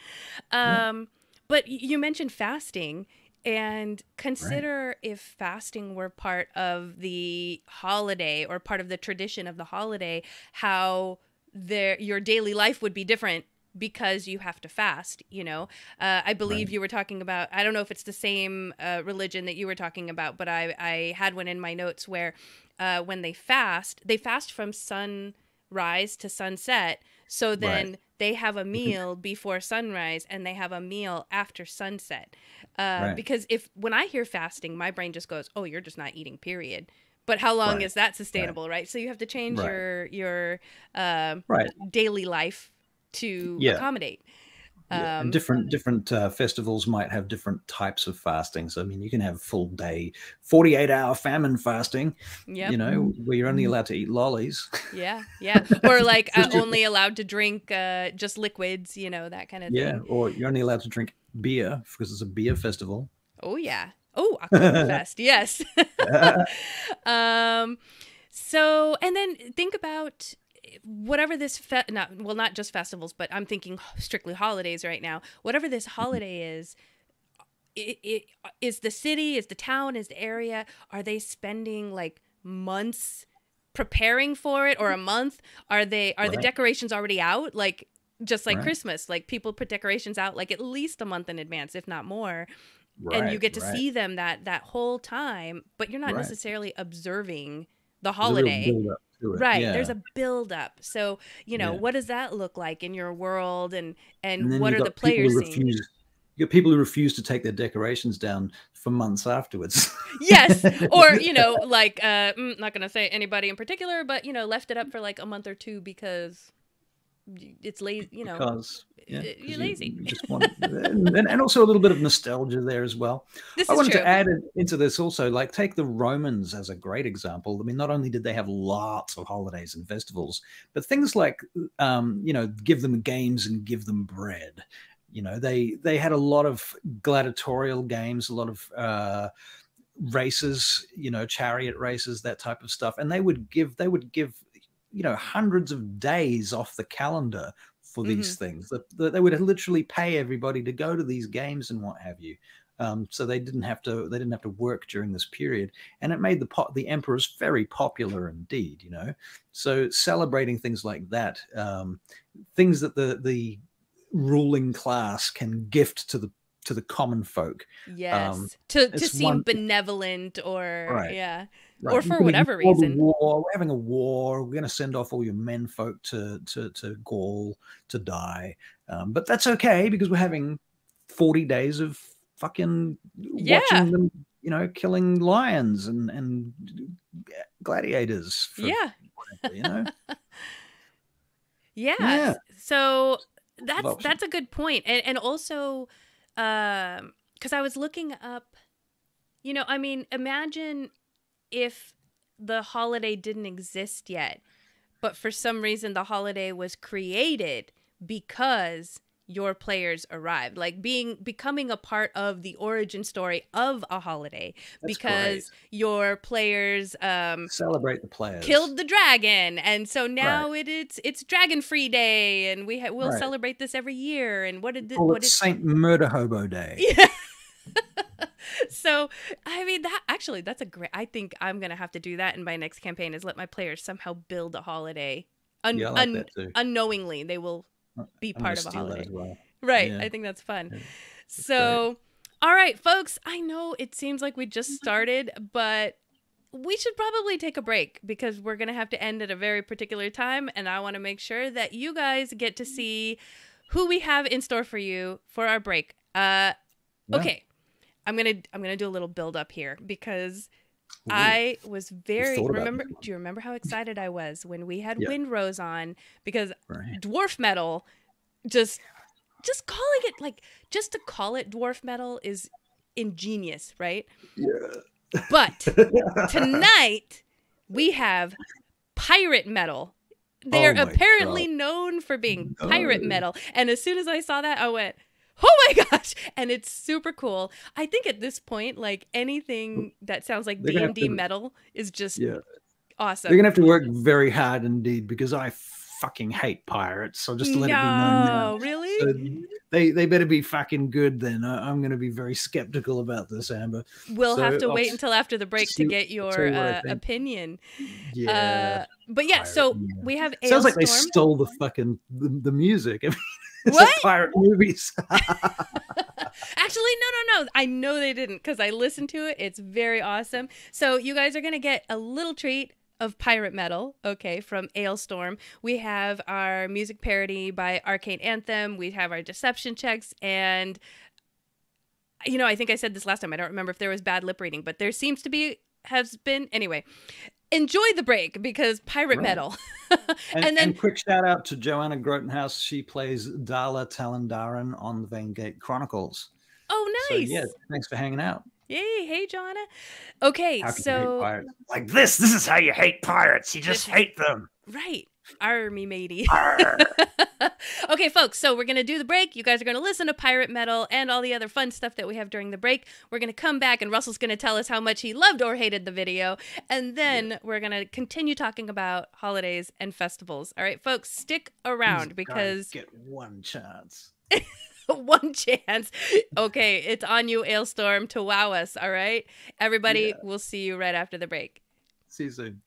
But you mentioned fasting, and consider if fasting were part of the holiday or part of the tradition of the holiday, how your daily life would be different because you have to fast, you know. I believe you were talking about, I don't know if it's the same religion that you were talking about, but I had one in my notes where when they fast from sunrise to sunset. So then they have a meal before sunrise and they have a meal after sunset. Because when I hear fasting, my brain just goes, oh, you're just not eating, period. But how long is that sustainable, right? So you have to change your daily life to accommodate. And different festivals might have different types of fasting. So I mean, you can have full day 48-hour famine fasting, you know, where you're only allowed to eat lollies. Yeah. Or like only allowed to drink just liquids, you know, that kind of thing. Yeah, or you're only allowed to drink beer because it's a beer festival. Oh yeah. Oh, Oktoberfest. Yes. So, and then think about whatever this not just festivals, but I'm thinking strictly holidays right now. Whatever this holiday is, it is the city, is the town, is the area. Are they spending like months preparing for it, or a month? Are the decorations already out? Like just like Christmas, like people put decorations out like at least a month in advance, if not more. And you get to see them that whole time, but you're not necessarily observing the holiday. There's a build up. So, you know, what does that look like in your world, and what are the players seeing? You got people who refuse to take their decorations down for months afterwards. Yes. Or, you know, like I'm not going to say anybody in particular, but, you know, left it up for like a month or two because it's lazy, you know, because, yeah, you're lazy. You just want, and also a little bit of nostalgia there as well. I wanted to add into this also, like, take the Romans as a great example. I mean, not only did they have lots of holidays and festivals, but things like, you know, give them games and give them bread. You know, they had a lot of gladiatorial games, a lot of races, you know, chariot races, that type of stuff. And they would give, you know, hundreds of days off the calendar for these things. They would literally pay everybody to go to these games and what have you. So they didn't have to work during this period, and it made the emperors very popular indeed. You know, so celebrating things like that, things that the ruling class can gift to the common folk. Yes, to seem benevolent or right. Yeah. Right. Or for whatever reason. War, we're having a war. We're going to send off all your menfolk to Gaul to die. But that's okay because we're having 40 days of fucking watching them, you know, killing lions and gladiators. For, yeah. Whatever, you know? Yeah. So that's a good point. And also, because I was looking up, you know, I mean, imagine if the holiday didn't exist yet, but for some reason the holiday was created because your players arrived, like becoming a part of the origin story of a holiday. That's because great. Your players celebrate the players killed the dragon, and so now right. it's Dragon Free Day, and we'll right. celebrate this every year. And what is Saint Murder Hobo Day? Yeah. So, I mean, that's a great, I think I'm going to have to do that in my next campaign, is let my players somehow build a holiday. Unknowingly, they will be part of a holiday. Well. Right. Yeah. I think that's fun. Yeah. That's so, great. All right, folks, I know it seems like we just started, but we should probably take a break because we're going to have to end at a very particular time. And I want to make sure that you guys get to see who we have in store for you for our break. Okay. I'm gonna do a little build up here because ooh, I was very do you remember how excited I was when we had Windrose on, because right. dwarf metal, just calling it, like, just to call it dwarf metal is ingenious, right? Yeah. But tonight we have pirate metal. They're apparently known for being pirate metal, and as soon as I saw that, I went, oh my gosh! And it's super cool. I think at this point, like, anything that sounds like D&D metal is just awesome. They're gonna have to work very hard indeed, because I fucking hate pirates. So just to let it be known now. Really? So they better be fucking good then. I'm gonna be very skeptical about this, Amber. We'll have to wait until after the break to get your opinion. Yeah. But yeah, so we have Alestorm. Sounds like they stole the fucking the music. I mean, it's what? Like pirate movies. Actually, no. I know they didn't, because I listened to it. It's very awesome. So you guys are going to get a little treat of pirate metal, okay, from Alestorm. We have our music parody by Arcane Anthem. We have our deception checks. And, you know, I think I said this last time. I don't remember if there was bad lip reading, but there seems to be, has been. Anyway. Enjoy the break, because pirate metal. and quick shout out to Joanna Grotenhouse. She plays Dala Talendarin on the Vangate Chronicles. Oh, nice. So, yeah, thanks for hanging out. Yay. Hey, Joanna. Okay, so. Like this. This is how you hate pirates. You just hate them. Right. Army matey. Okay, folks, so we're going to do the break. You guys are going to listen to pirate metal and all the other fun stuff that we have during the break. We're going to come back, and Russell's going to tell us how much he loved or hated the video. And then we're going to continue talking about holidays and festivals. All right, folks, stick around because get one chance. One chance. Okay, it's on you, Alestorm, to wow us. All right, everybody, we'll see you right after the break. See you soon.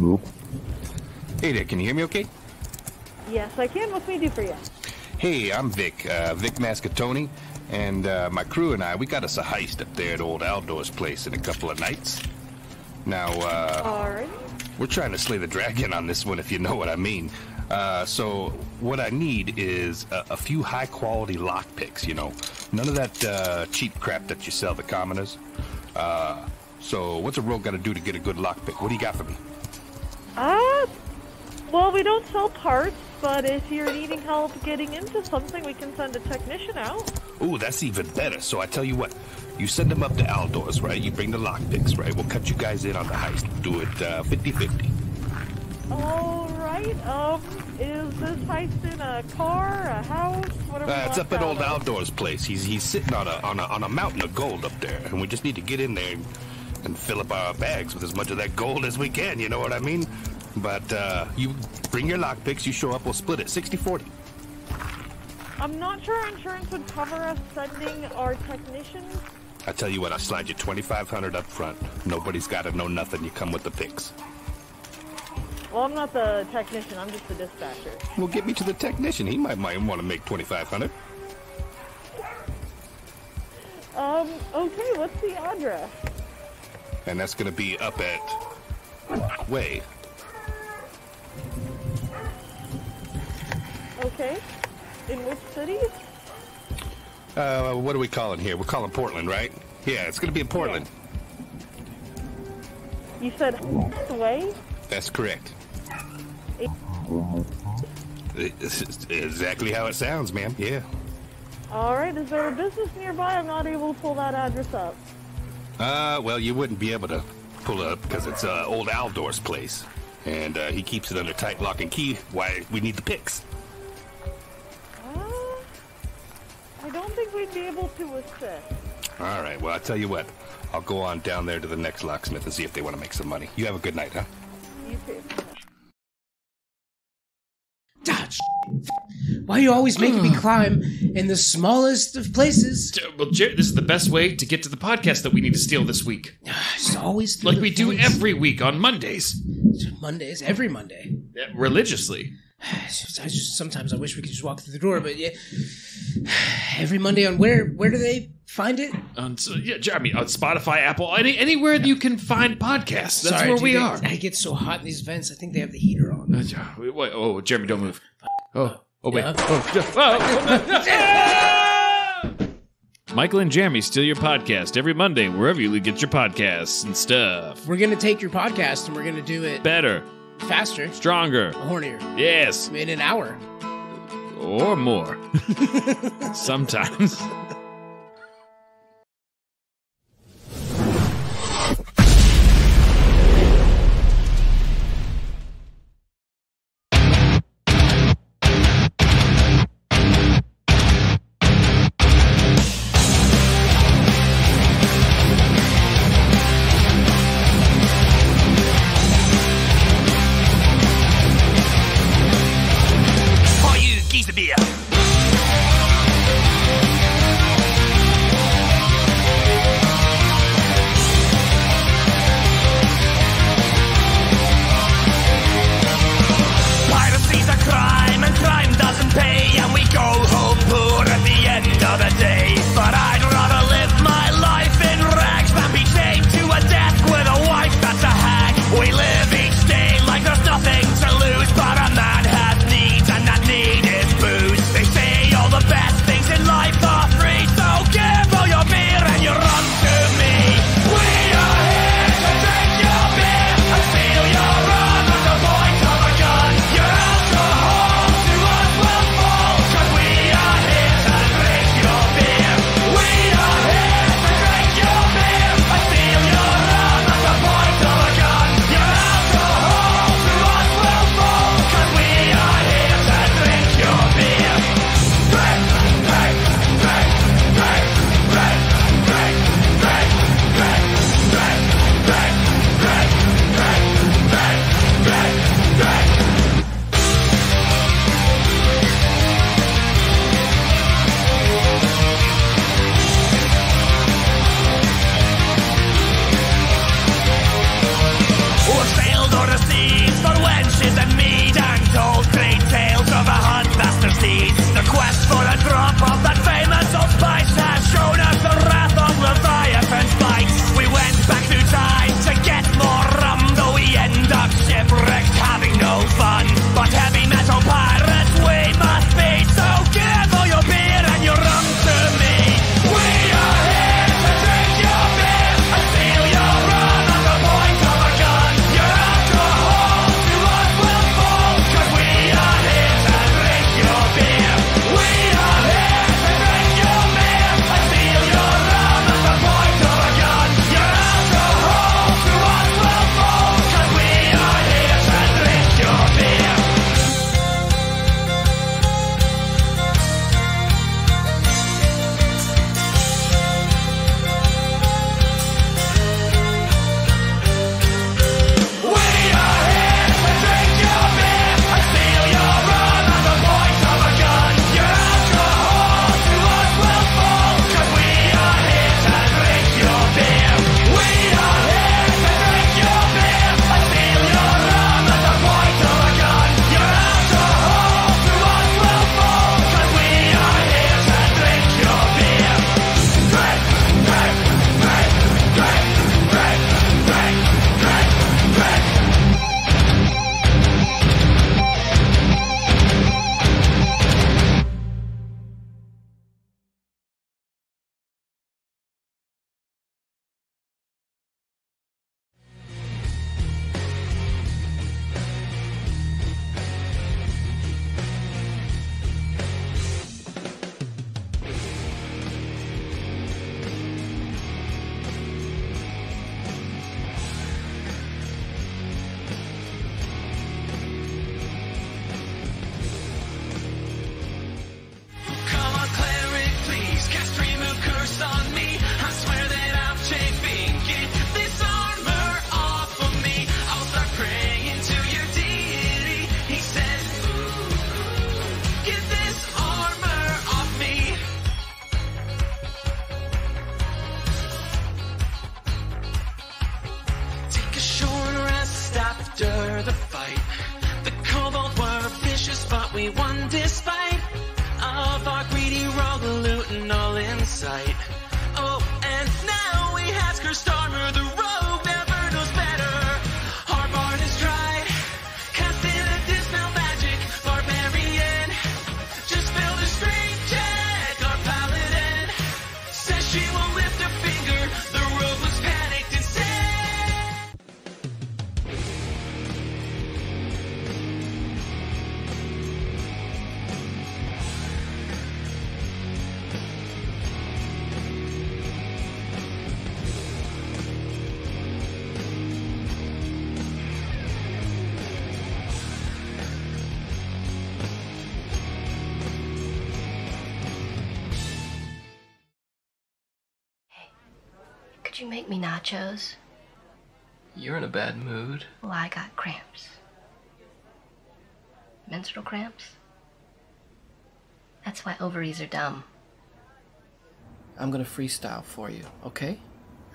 Nope. Hey there, can you hear me okay? Yes, I can. What can we do for you? Hey, I'm Vic, Vic Mascatoni, and my crew and I, we got us a heist up there at old Aldor's place in a couple of nights. Now, all right. We're trying to slay the dragon on this one, if you know what I mean. So what I need is a few high-quality lockpicks, you know. None of that cheap crap that you sell the commoners. So what's a rogue got to do to get a good lockpick? What do you got for me? Well, we don't sell parts, but if you're needing help getting into something, we can send a technician out. Ooh, that's even better. So I tell you what, you send them up to Aldor's, right? You bring the lockpicks, right? We'll cut you guys in on the heist. Do it 50-50. All right. Is this heist in a car, a house? What are we it's up at old Aldor's place. He's sitting on a mountain of gold up there, and we just need to get in there and fill up our bags with as much of that gold as we can. You know what I mean? But you bring your lockpicks, you show up, we'll split it 60-40. I'm not sure insurance would cover us sending our technicians. I tell you what, I'll slide you $2,500 up front. Nobody's got to know nothing. You come with the picks. Well, I'm not the technician. I'm just the dispatcher. Well, get me to the technician. He might want to make $2,500. Okay, what's the address? And that's going to be up at... Way. Okay. In which city? What are we calling here? We're calling Portland, right? Yeah, it's going to be in Portland. Yeah. You said Way? That's correct. It's exactly how it sounds, ma'am. Yeah. All right. Is there a business nearby? I'm not able to pull that address up. Well, you wouldn't be able to pull it up because it's old Aldor's place. And he keeps it under tight lock and key. Why, we need the picks. I don't think we'd be able to assist. All right, well, I'll tell you what. I'll go on down there to the next locksmith and see if they want to make some money. You have a good night, huh? You too. Dodge. Why are you always making me climb in the smallest of places? Well, Jared, this is the best way to get to the podcast that we need to steal this week. It's always like we do every week on Mondays. Mondays, every Monday. Yeah, religiously. Sometimes I wish we could just walk through the door, but yeah. Every Monday on where do they find it? I mean, on Spotify, Apple, anywhere you can find podcasts. That's where we are. I get so hot in these vents. I think they have the heater on. Oh, Jeremy, don't move. Oh wait. Michael and Jeremy steal your podcast every Monday wherever you get your podcasts and stuff. We're gonna take your podcast and we're gonna do it better. Faster. Stronger. Hornier. Yes. In an hour. Or more. Sometimes. we won despite of our greedy rogue looting all in sight. Oh, and now we have cursed armor, the rogue never knows better. Our bard is tried, cast in a dismal magic barbarian. Just build a straight check, our paladin says she won't lift a finger. The rogue was panicked and you make me nachos? You're in a bad mood. Well, I got cramps. Menstrual cramps? That's why ovaries are dumb. I'm gonna freestyle for you, okay?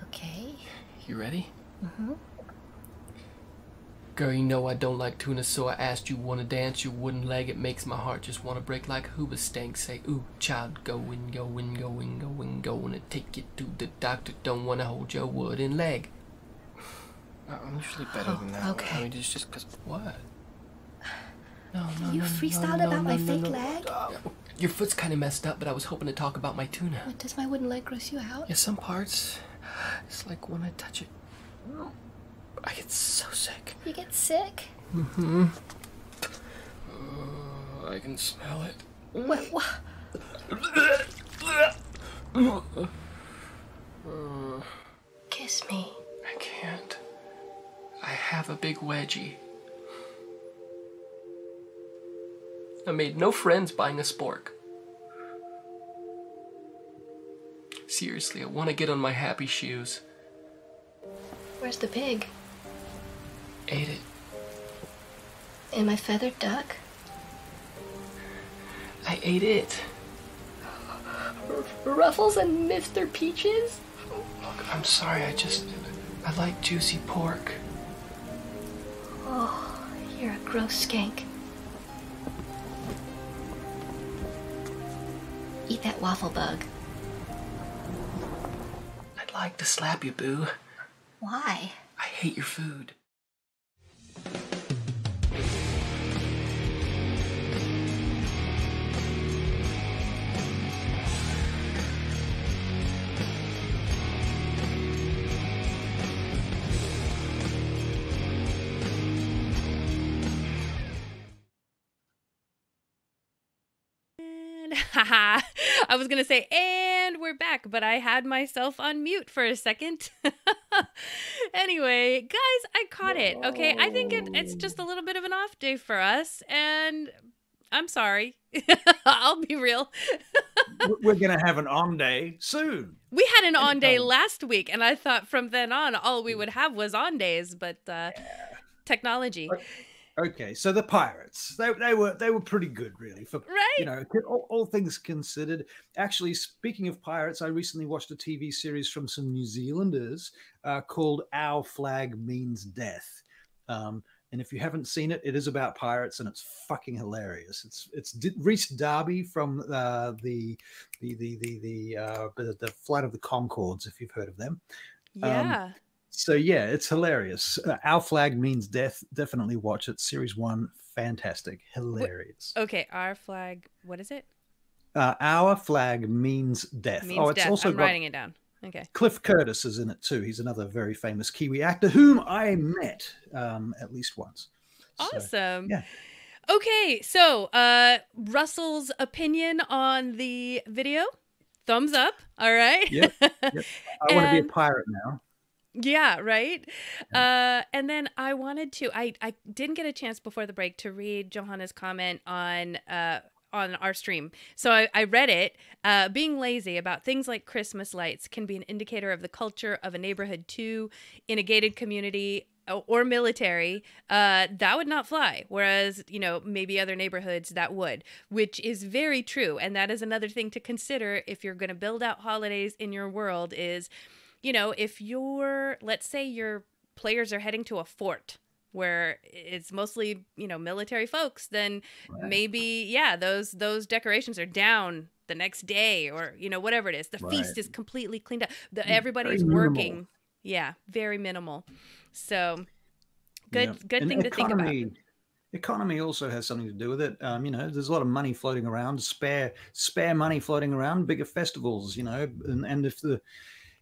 Okay. You ready? Mm-hmm. Girl, you know I don't like tuna, so I asked you wanna dance. Your wooden leg, it makes my heart just wanna break like hooba stank. Say, ooh, child, going, going, going, going, gonna take you to the doctor. Don't wanna hold your wooden leg. I'm usually better than that. Okay. I mean, it's just cause what? No. You freestyled about my fake leg? Your foot's kind of messed up, but I was hoping to talk about my tuna. What, does my wooden leg gross you out? Yeah, some parts. It's like when I touch it. Oh. I get so sick. You get sick? Mm-hmm. I can smell it. What? Kiss me. I can't. I have a big wedgie. I made no friends buying a spork. Seriously, I want to get on my happy shoes. Where's the pig? Ate it. And my feathered duck? I ate it. Ruffles and Mr. Peaches? Look, I'm sorry, I like juicy pork. Oh, you're a gross skank. Eat that waffle bug. I'd like to slap you, boo. Why? I hate your food. Haha, I was going to say, and we're back, but I had myself on mute for a second. Anyway, guys, I caught it, okay? I think it's just a little bit of an off day for us, and I'm sorry. I'll be real. We're going to have an on day soon. We had an on day last week, and I thought from then on, all we would have was on days, but technology. Okay, so the pirates, they were pretty good, really, for right? You know, all things considered. Actually, speaking of pirates, I recently watched a TV series from some New Zealanders called Our Flag Means Death. And if you haven't seen it, it is about pirates, and it's fucking hilarious. It's Rhys Darby from the Flight of the Conchords, if you've heard of them. Yeah. So yeah, it's hilarious. Our Flag Means Death. Definitely watch it. Series 1, fantastic, hilarious. Okay, Our Flag. What is it? Our Flag Means Death. Means oh, it's death. Also I'm writing it down. Okay. Cliff Curtis is in it too. He's another very famous Kiwi actor whom I met at least once. Awesome. So, yeah. Okay, so Russell's opinion on the video. Thumbs up. All right. Yep. I want to be a pirate now. Yeah, right? Yeah. And then I wanted to, I didn't get a chance before the break to read Johanna's comment on our stream. So I read it, being lazy about things like Christmas lights can be an indicator of the culture of a neighborhood too. In a gated community or military, that would not fly. Whereas, you know, maybe other neighborhoods that would, which is very true. And that is another thing to consider if you're going to build out holidays in your world is, you know, if you're, let's say your players are heading to a fort, where it's mostly, you know, military folks, then right. maybe, yeah, those decorations are down the next day, or, you know, whatever it is. The right. feast is completely cleaned up. Everybody's working. Yeah, very minimal. So good, yeah. good thing to think about. Economy also has something to do with it. You know, there's a lot of money floating around, spare money floating around, bigger festivals, you know, and if the,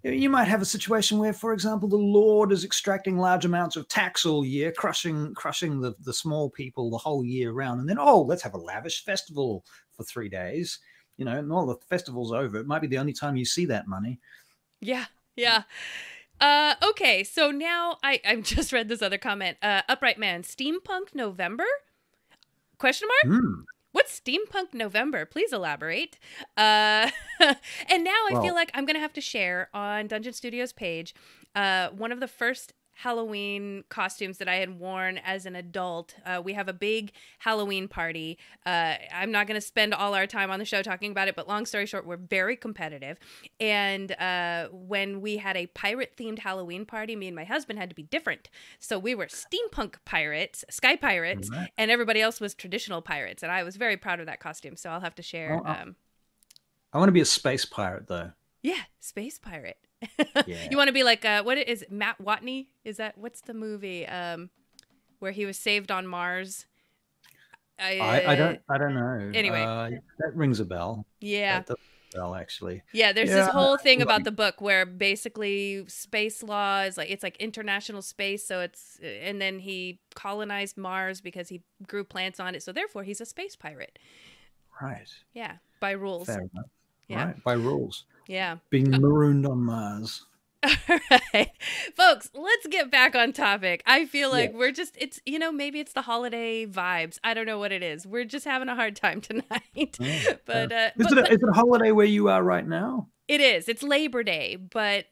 you might have a situation where, for example, the Lord is extracting large amounts of tax all year, crushing the small people the whole year round, and then, oh, let's have a lavish festival for 3 days, you know, and all the festival's over. It might be the only time you see that money. Yeah, yeah. Okay, so now I've just read this other comment. Upright Man, Steampunk November? Question mark? Mm. What's Steampunk November? Please elaborate. And now I feel like I'm going to have to share on Dungeon Studios page one of the first Halloween costumes that I had worn as an adult. We have a big Halloween party. I'm not going to spend all our time on the show talking about it, but long story short, we're very competitive. And when we had a pirate-themed Halloween party, me and my husband had to be different. So we were steampunk pirates, sky pirates, right. and everybody else was traditional pirates. And I was very proud of that costume. So I'll have to share. I want to be a space pirate, though. Yeah, space pirate. Yeah. You want to be like what is it, Matt Watney? Is that what's the movie where he was saved on Mars? I don't know. Anyway, that rings a bell. Yeah, that does ring a bell, actually. Yeah, there's this whole thing about the book where basically space law is like, it's like international space, so it's, and then he colonized Mars because he grew plants on it, so therefore he's a space pirate. Right. Yeah, by rules. Fair enough. Yeah, right, by rules. Yeah. Being marooned on Mars. All right. Folks, let's get back on topic. I feel like we're just, it's, you know, maybe it's the holiday vibes. I don't know what it is. We're just having a hard time tonight. Yeah. But is it a holiday where you are right now? It is. It's Labor Day. But,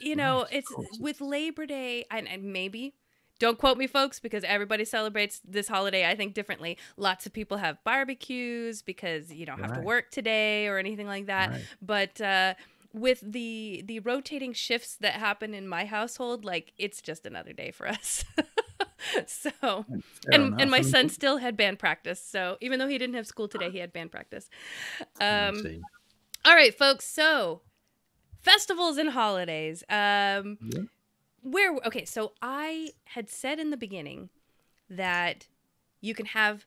you know, it's with Labor Day, and maybe, don't quote me, folks, because everybody celebrates this holiday, I think, differently. Lots of people have barbecues because you don't have to work today or anything like that. Right. But with the rotating shifts that happen in my household, like, it's just another day for us. So, and my son still had band practice. So even though he didn't have school today, he had band practice. All right, folks. So festivals and holidays. Yeah. Okay, so I had said in the beginning that you can have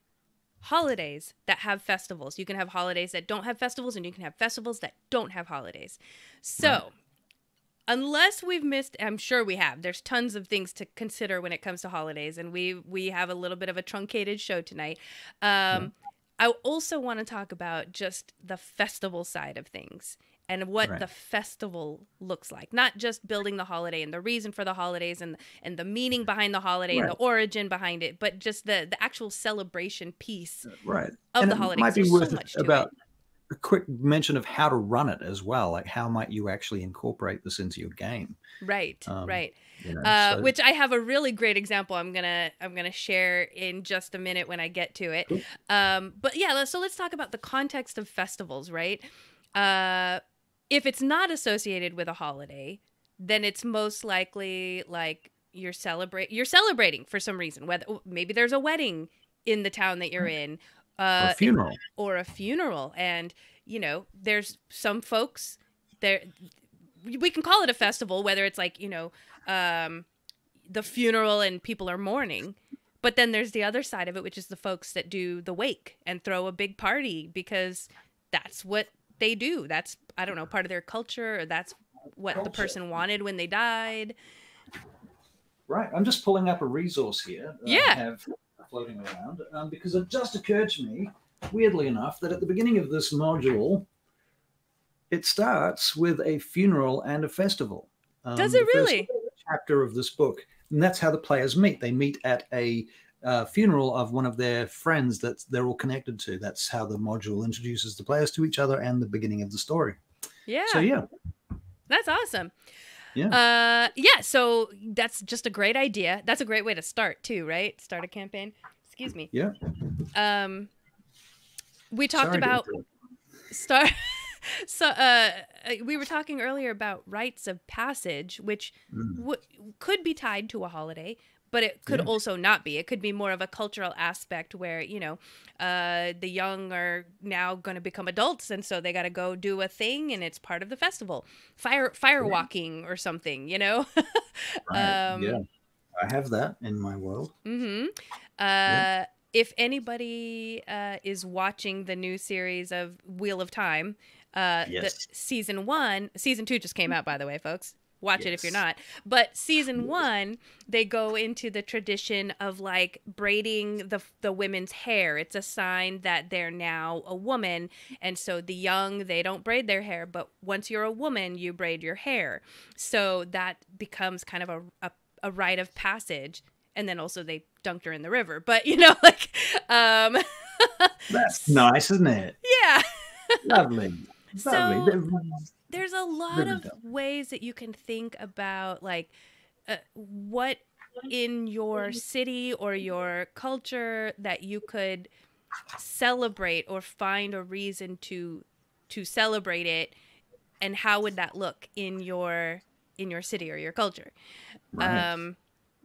holidays that have festivals. You can have holidays that don't have festivals, and you can have festivals that don't have holidays. So, unless we've missed, I'm sure we have, there's tons of things to consider when it comes to holidays, and we have a little bit of a truncated show tonight. I also want to talk about just the festival side of things. And what the festival looks like, not just building the holiday and the reason for the holidays and the meaning behind the holiday and the origin behind it, but just the actual celebration piece of the holidays. It might be worth about a quick mention of how to run it as well. Like, how might you actually incorporate this into your game? Right, right. You know, which I have a really great example. I'm gonna share in just a minute when I get to it. Cool. But yeah, so let's talk about the context of festivals, right? If it's not associated with a holiday, then it's most likely like you're celebrating for some reason. Whether maybe there's a wedding in the town that you're in, a funeral, or a funeral, and you know there's some folks there. We can call it a festival, whether it's like, you know, the funeral and people are mourning. But then there's the other side of it, which is the folks that do the wake and throw a big party because that's what they do. That's, I don't know, part of their culture, or that's what the person wanted when they died. Right. I'm just pulling up a resource here that I have floating around because it just occurred to me, weirdly enough, that at the beginning of this module, it starts with a funeral and a festival. Does it really? First chapter of this book. And that's how the players meet. They meet at a funeral of one of their friends that they're all connected to. That's how the module introduces the players to each other and the beginning of the story. Yeah. So yeah. That's awesome. Yeah. Yeah. So that's just a great idea. That's a great way to start too, right? Start a campaign. Excuse me. Yeah. We talked about So we were talking earlier about rites of passage, which could be tied to a holiday, but it could also not be. It could be more of a cultural aspect where, you know, the young are now going to become adults, and so they got to go do a thing, and it's part of the festival. Firewalking or something, you know? Right. Yeah, I have that in my world. Mm-hmm. Yeah. If anybody is watching the new series of Wheel of Time, season 2 just came out, by the way, folks. Watch it if you're not. But season 1, they go into the tradition of like braiding the women's hair. It's a sign that they're now a woman. And so the young, they don't braid their hair. But once you're a woman, you braid your hair. So that becomes kind of a rite of passage. And then also they dunked her in the river. But, you know, like... That's nice, isn't it? Yeah. Lovely. So, lovely. There's a lot of ways that you can think about, like, what in your city or your culture that you could celebrate or find a reason to celebrate it, and how would that look in your city or your culture? Right.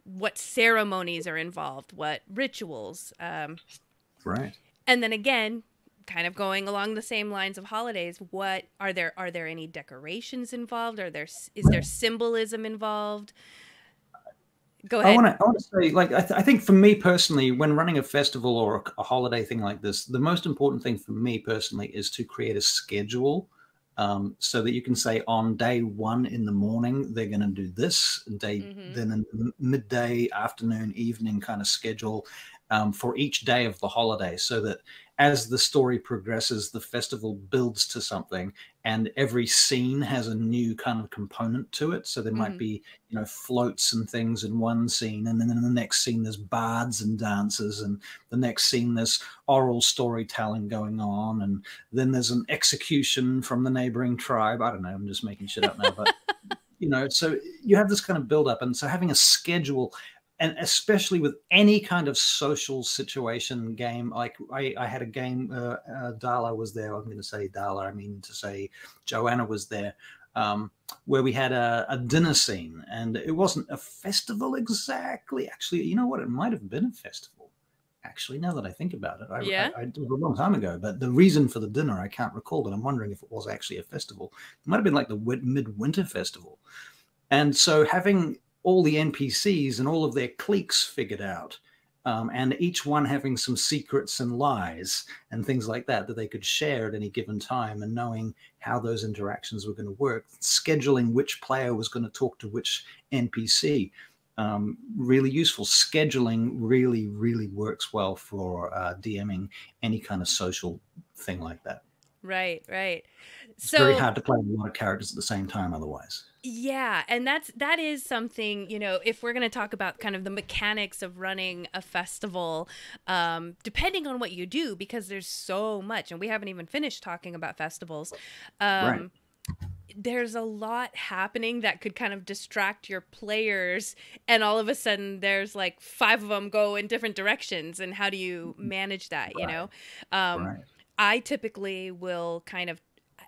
What ceremonies are involved? What rituals? Right. And then again, kind of going along the same lines of holidays, what are there any decorations involved? Is there symbolism involved? Go ahead. I want to say, like, I think for me personally, when running a festival or a holiday thing like this, the most important thing for me personally is to create a schedule, so that you can say on day 1 in the morning they're going to do this, and then in the midday, afternoon, evening kind of schedule for each day of the holiday, so that as the story progresses, the festival builds to something, and every scene has a new kind of component to it. So there might be, you know, floats and things in one scene, and then in the next scene there's bards and dancers, and the next scene there's oral storytelling going on, and then there's an execution from the neighboring tribe. I don't know, I'm just making shit up now, but you know, so you have this kind of build up, and so having a schedule. And especially with any kind of social situation game, like I had a game, Dala was there. I'm going to say Dala, I mean to say Joanna was there, where we had a dinner scene. And it wasn't a festival exactly. Actually, you know what? It might have been a festival. Actually, now that I think about it, I did it a long time ago. But the reason for the dinner, I can't recall, but I'm wondering if it was actually a festival. It might have been like the Midwinter Festival. And so having all the NPCs and all of their cliques figured out, and each one having some secrets and lies and things like that that they could share at any given time, and knowing how those interactions were going to work, scheduling which player was going to talk to which NPC, really useful. Scheduling really, really works well for DMing any kind of social thing like that. Right, right. It's very hard to play a lot of characters at the same time otherwise. Yeah, and that is something, you know, if we're going to talk about kind of the mechanics of running a festival, depending on what you do, because there's so much, and we haven't even finished talking about festivals. There's a lot happening that could kind of distract your players, and all of a sudden there's like 5 of them go in different directions, and how do you manage that, you know? I typically will kind of,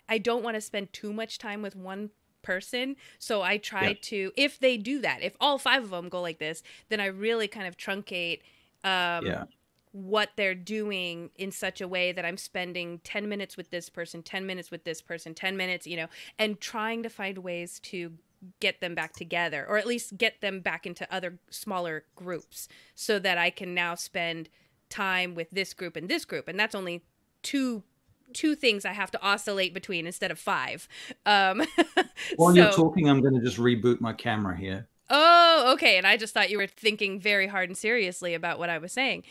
I don't want to spend too much time with one person. So I try to, if they do that, if all 5 of them go like this, then I really kind of truncate what they're doing in such a way that I'm spending 10 minutes with this person, 10 minutes with this person, 10 minutes, you know, and trying to find ways to get them back together, or at least get them back into other smaller groups, so that I can now spend time with this group and this group. And that's only two things I have to oscillate between instead of 5. While you're talking, I'm going to just reboot my camera here. Oh, okay. And I just thought you were thinking very hard and seriously about what I was saying.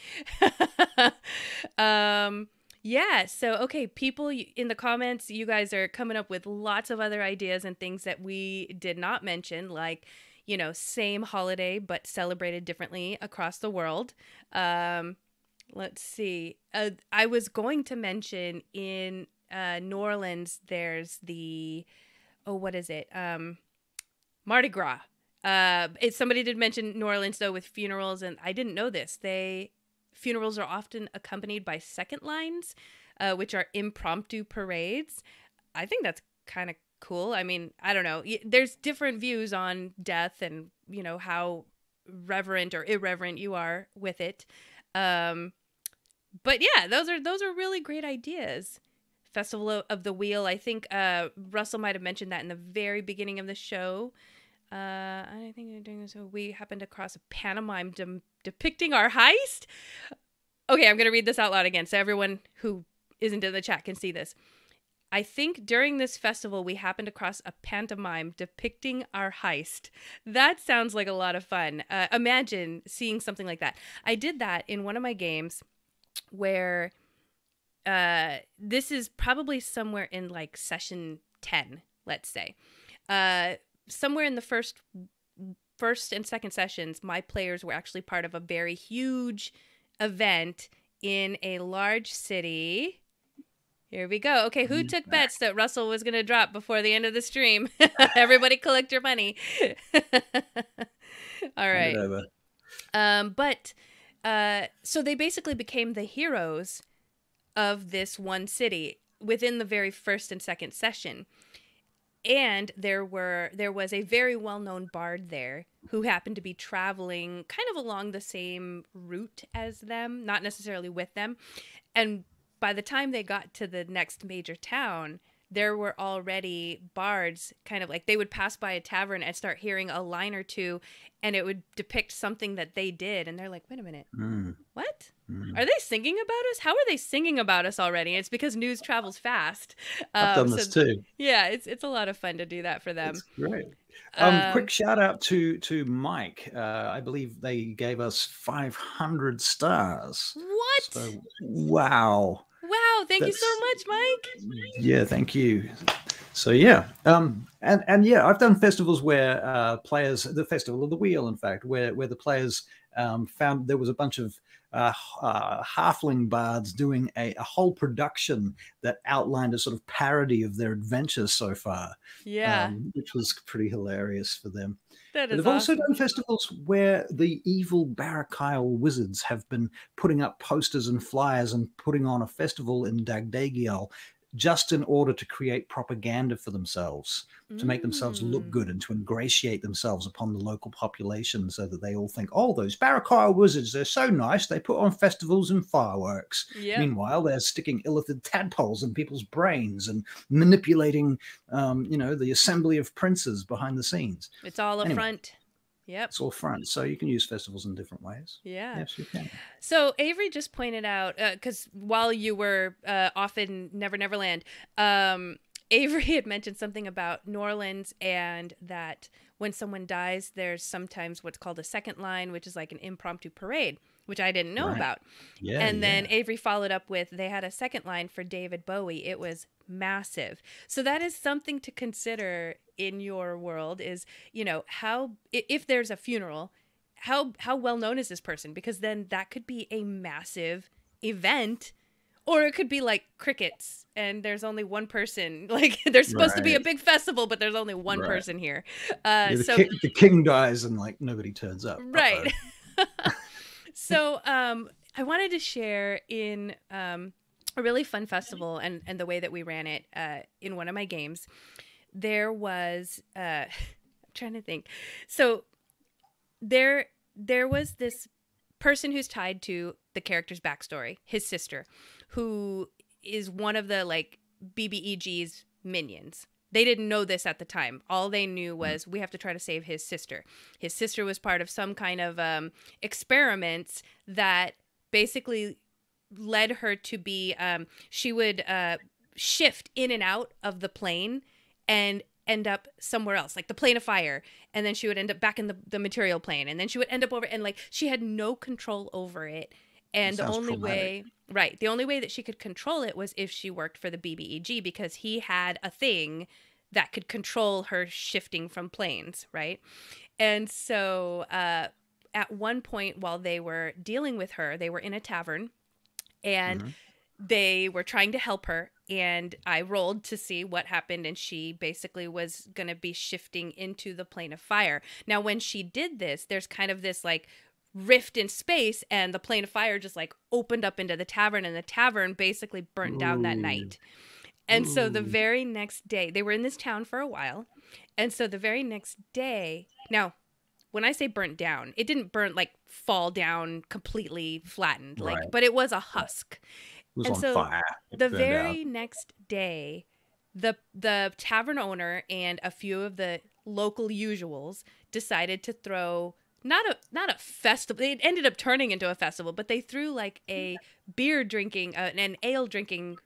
Yeah. So, okay, people in the comments, you guys are coming up with lots of other ideas and things that we did not mention, like, you know, same holiday but celebrated differently across the world. Let's see. I was going to mention in New Orleans, there's the, what is it? Mardi Gras. Somebody did mention New Orleans, though, with funerals, and I didn't know this. Funerals are often accompanied by second lines, which are impromptu parades. I think that's kind of cool. I mean, I don't know. There's different views on death and, you know, how reverent or irreverent you are with it. But yeah, those are really great ideas. Festival of the Wheel. I think Russell might have mentioned that in the very beginning of the show. I think we happened across a pantomime depicting our heist. Okay, I'm going to read this out loud again so everyone who isn't in the chat can see this. I think during this festival, we happened across a pantomime depicting our heist. That sounds like a lot of fun. Imagine seeing something like that. I did that in one of my games where this is probably somewhere in like session 10, let's say. Somewhere in the first and second sessions, my players were actually part of a very huge event in a large city. Here we go. Okay, who took bets that Russell was going to drop before the end of the stream? Everybody collect your money. All right. So they basically became the heroes of this one city within the very first and second session. And there was a very well-known bard there who happened to be traveling kind of along the same route as them, not necessarily with them. And by the time they got to the next major town, there were already bards, kind of like they would pass by a tavern and start hearing a line or two, and it would depict something that they did. And they're like, wait a minute, what? Are they singing about us? How are they singing about us already? It's because news travels fast. I've done this too. Yeah, it's a lot of fun to do that for them. It's great. Quick shout out to Mike. I believe they gave us 500 stars. What? So, wow. Wow, thank you so much, Mike. Yeah, thank you. So yeah, and yeah, I've done festivals where players, the Festival of the Wheel, in fact, where the players found there was a bunch of halfling bards doing a whole production that outlined a sort of parody of their adventures so far. Yeah, which was pretty hilarious for them. That is awesome. I've also done festivals where the evil Barakyle wizards have been putting up posters and flyers and putting on a festival in Dagdagiel just in order to create propaganda for themselves, to make themselves look good and to ingratiate themselves upon the local population so that they all think, oh, those Barakyle wizards, they're so nice. They put on festivals and fireworks. Yep. Meanwhile, they're sticking illithid tadpoles in people's brains and manipulating, you know, the assembly of princes behind the scenes. It's all a front. Yep. It's all front. So you can use festivals in different ways. Yeah. Yes, you can. So Avery just pointed out, because while you were off in Never Neverland, Avery had mentioned something about New Orleans and that when someone dies, there's sometimes what's called a second line, which is like an impromptu parade, which I didn't know about. Yeah, and then Avery followed up with, they had a second line for David Bowie. It was massive. So that is something to consider in your world is, you know, how, if there's a funeral, how well known is this person? Because then that could be a massive event, or it could be like crickets and there's only one person, like there's supposed to be a big festival, but there's only one person here. The king dies and like nobody turns up. Right. So, I wanted to share in, a really fun festival and the way that we ran it, in one of my games. There was I'm trying to think. So there was this person who's tied to the character's backstory, his sister, who is one of the like BBEG's minions. They didn't know this at the time. All they knew was we have to try to save his sister. His sister was part of some kind of experiments that basically led her to be she would shift in and out of the plane and end up somewhere else, like the plane of fire. And then she would end up back in the material plane. And then she would end up over, and like she had no control over it. And the only way, the only way that she could control it was if she worked for the BBEG, because he had a thing that could control her shifting from planes, right? And so at one point while they were dealing with her, they were in a tavern and they were trying to help her. And I rolled to see what happened, and she basically was going to be shifting into the plane of fire. Now, when she did this, there's kind of this, like, rift in space, and the plane of fire just, like, opened up into the tavern, and the tavern basically burnt down that night. And so the very next day, they were in this town for a while, and so the very next day, now, when I say burnt down, it didn't burn like fall down completely flattened, like, but it was a husk. It was on fire. The very next day, the tavern owner and a few of the local usuals decided to throw not a festival. It ended up turning into a festival, but they threw like a beer drinking an ale drinking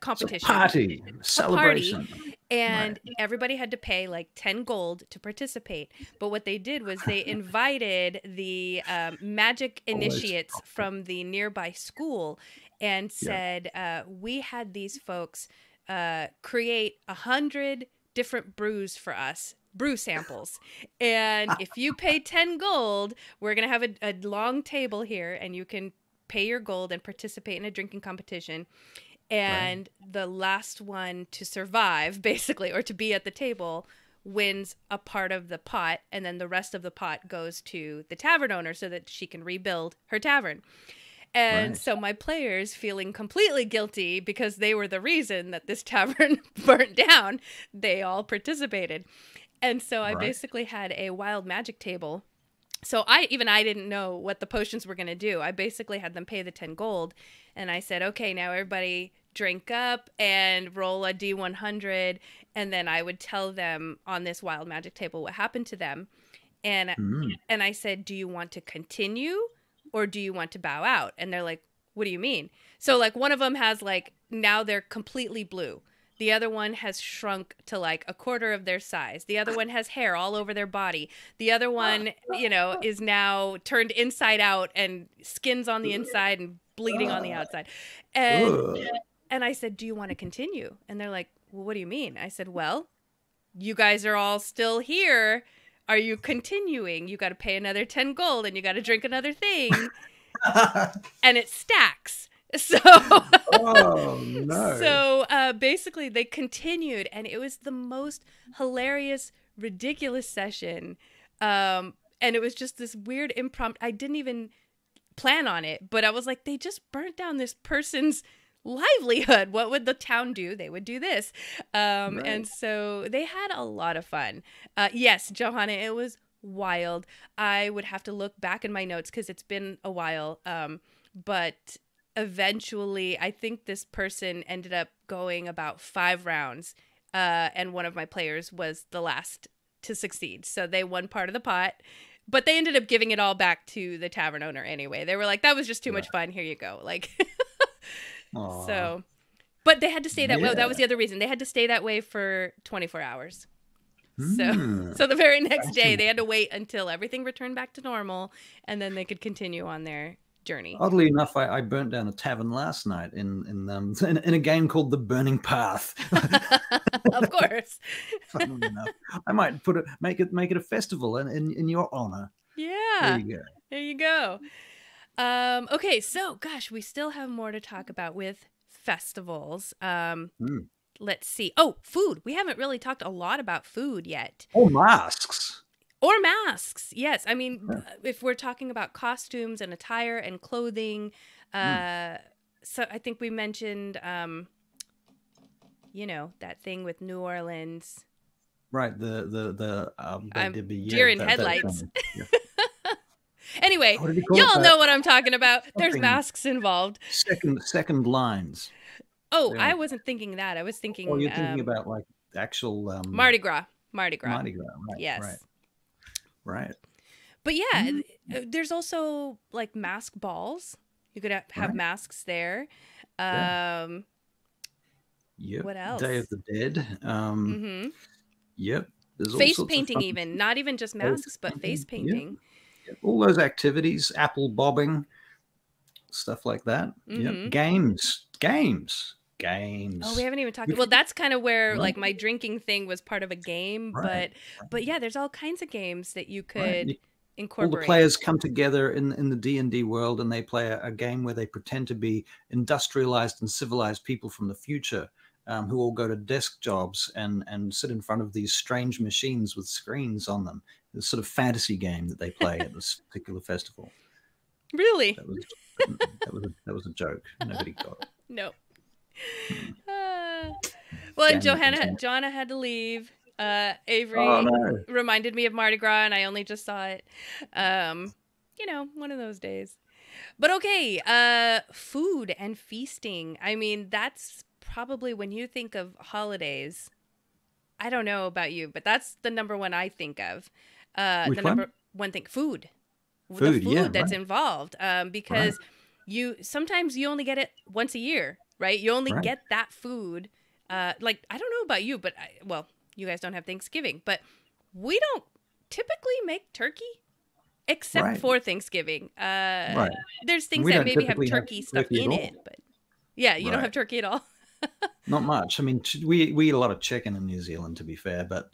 competition, a celebration party. And everybody had to pay like 10 gold to participate. But what they did was they invited the magic initiates from the nearby school and said, we had these folks create 100 different brews for us, brew samples. And if you pay 10 gold, we're going to have a long table here and you can pay your gold and participate in a drinking competition. And the last one to survive, basically, or to be at the table, wins a part of the pot. And then the rest of the pot goes to the tavern owner so that she can rebuild her tavern. And so my players, feeling completely guilty because they were the reason that this tavern burnt down, they all participated. And so I basically had a wild magic table. So even I didn't know what the potions were going to do. I basically had them pay the 10 gold. And I said, okay, now everybody drink up and roll a D100. And then I would tell them on this wild magic table what happened to them. And, and I said, do you want to continue or do you want to bow out? And they're like, what do you mean? So like one of them has like, now they're completely blue. The other one has shrunk to like a quarter of their size. The other one has hair all over their body. The other one, you know, is now turned inside out and skin's on the inside and bleeding on the outside. And I said, do you want to continue? And they're like, well, what do you mean? I said, well, you guys are all still here. Are you continuing? You got to pay another 10 gold and you got to drink another thing. And it stacks. So, basically they continued and it was the most hilarious, ridiculous session. And it was just this weird impromptu. I didn't even plan on it, but I was like, they just burnt down this person's livelihood. What would the town do? They would do this. And so they had a lot of fun. Yes, Johanna, it was wild. I would have to look back in my notes because it's been a while. But eventually, I think this person ended up going about 5 rounds, and one of my players was the last to succeed. So they won part of the pot, but they ended up giving it all back to the tavern owner anyway. They were like, that was just too much fun. Here you go. Like, so, but they had to stay that way. That was the other reason. They had to stay that way for 24 hours. So the very next day, they had to wait until everything returned back to normal, and then they could continue on their journey. Oddly enough, I burnt down a tavern last night in a game called The Burning Path. Of course. Funnily enough, I might make it a festival in your honor. Yeah. There you go. There you go. Okay, so gosh, we still have more to talk about with festivals. Let's see. Oh, food. We haven't really talked a lot about food yet. Oh, masks. Or masks, yes. I mean, if we're talking about costumes and attire and clothing, so I think we mentioned, you know, that thing with New Orleans, right? The deer in headlights. Anyway, y'all know what I'm talking about. There's masks involved. Second lines. Oh, yeah. I wasn't thinking that. I was thinking. Oh, you're thinking about like actual Mardi Gras. Mardi Gras. Mardi Gras. Right, yes. Right. Right. But yeah, there's also like mask balls. You could have masks there. Yep. What else? Day of the Dead. Yep. There's face painting even. Not even just masks, but face painting. Yep. All those activities, apple bobbing, stuff like that. Yep. Games. Games. Games. Oh, we haven't even talked. Well, that's kind of where like my drinking thing was part of a game, but yeah, there's all kinds of games that you could incorporate. All the players come together in the D&D world and they play a game where they pretend to be industrialized and civilized people from the future, who all go to desk jobs and sit in front of these strange machines with screens on them. This sort of fantasy game that they play at this particular festival. Really? That was a joke. Nobody got it. No. Well, Joanna had to leave. Avery reminded me of Mardi Gras, and I only just saw it. You know, one of those days. But okay, food and feasting. I mean, that's probably when you think of holidays. I don't know about you, but that's the number one I think of. The number one thing, food, the food that's involved, because you sometimes you only get it once a year, right? You only get that food. Like, I don't know about you, but well, you guys don't have Thanksgiving, but we don't typically make turkey except for Thanksgiving. There's things that maybe have turkey stuff in it, but yeah, you don't have turkey at all. Not much. I mean, we eat a lot of chicken in New Zealand, to be fair, but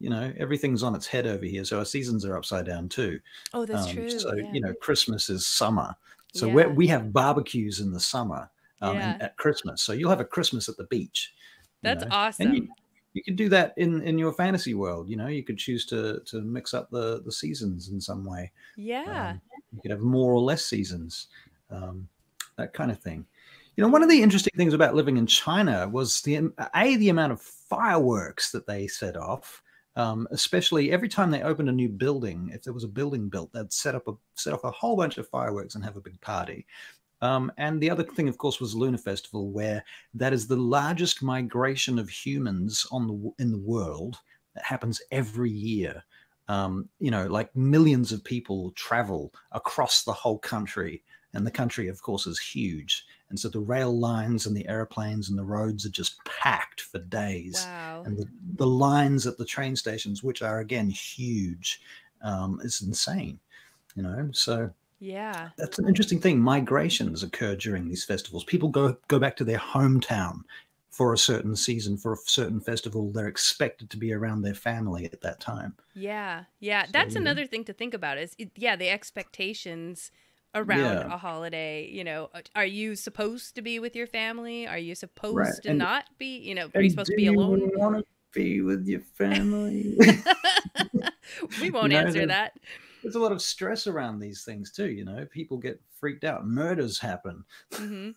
you know, everything's on its head over here, so our seasons are upside down too. Oh, that's true. So you know, Christmas is summer, so we have barbecues in the summer and at Christmas. So you'll have a Christmas at the beach. That's awesome. And you could do that in your fantasy world. You know, you could choose to mix up the seasons in some way. Yeah, you could have more or less seasons, that kind of thing. You know, one of the interesting things about living in China was the amount of fireworks that they set off, especially every time they opened a new building. If there was a building built, they'd set off a whole bunch of fireworks and have a big party. And the other thing, of course, was Lunar Festival, where that is the largest migration of humans in the world. That happens every year. You know, like millions of people travel across the whole country. And the country, of course, is huge. And so the rail lines and the airplanes and the roads are just packed for days. Wow. And the lines at the train stations, which are, again, huge, is insane, you know. So yeah, that's an interesting thing. Migrations occur during these festivals. People go back to their hometown for a certain season, for a certain festival. They're expected to be around their family at that time. Yeah, yeah. So, that's another thing to think about is, the expectations around a holiday. You know, are you supposed to be with your family? Are you supposed to not be, you know, are you supposed to be alone? Do you want to be with your family? We won't answer that. There's a lot of stress around these things too, you know. People get freaked out. Murders happen. Mm-hmm.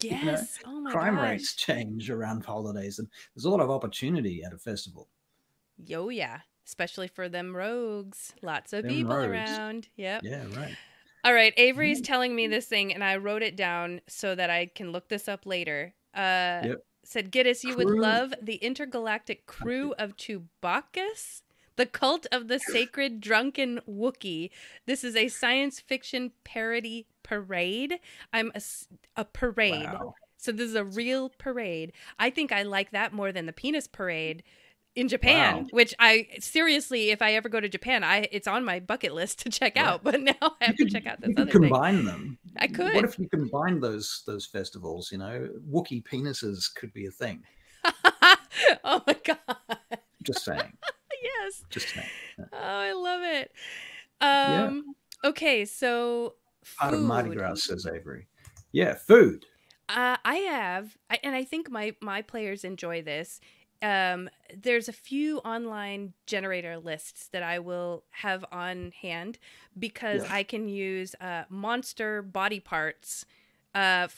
Yes. You know, oh my crime rates change around holidays, and there's a lot of opportunity at a festival. Oh yeah, especially for them rogues. Lots of people around. Yep. Yeah, right. All right, Avery's telling me this thing, and I wrote it down so that I can look this up later. Said, Giddis, you would love the intergalactic crew of Chewbacca, the cult of the sacred drunken Wookiee. This is a science fiction parody parade. I'm a parade. Wow. So this is a real parade. I think I like that more than the penis parade in Japan, which I seriously, if I ever go to Japan, it's on my bucket list to check out. But now I have to check out this other thing. Combine them. I could. What if you combine those festivals? You know, Wookiee penises could be a thing. Oh my god! Just saying. Yes. Just saying. Yeah. Oh, I love it. Okay, so food. Out of Mardi Gras, says Avery. Yeah, food. I have, and I think my players enjoy this. There's a few online generator lists that I will have on hand because I can use monster body parts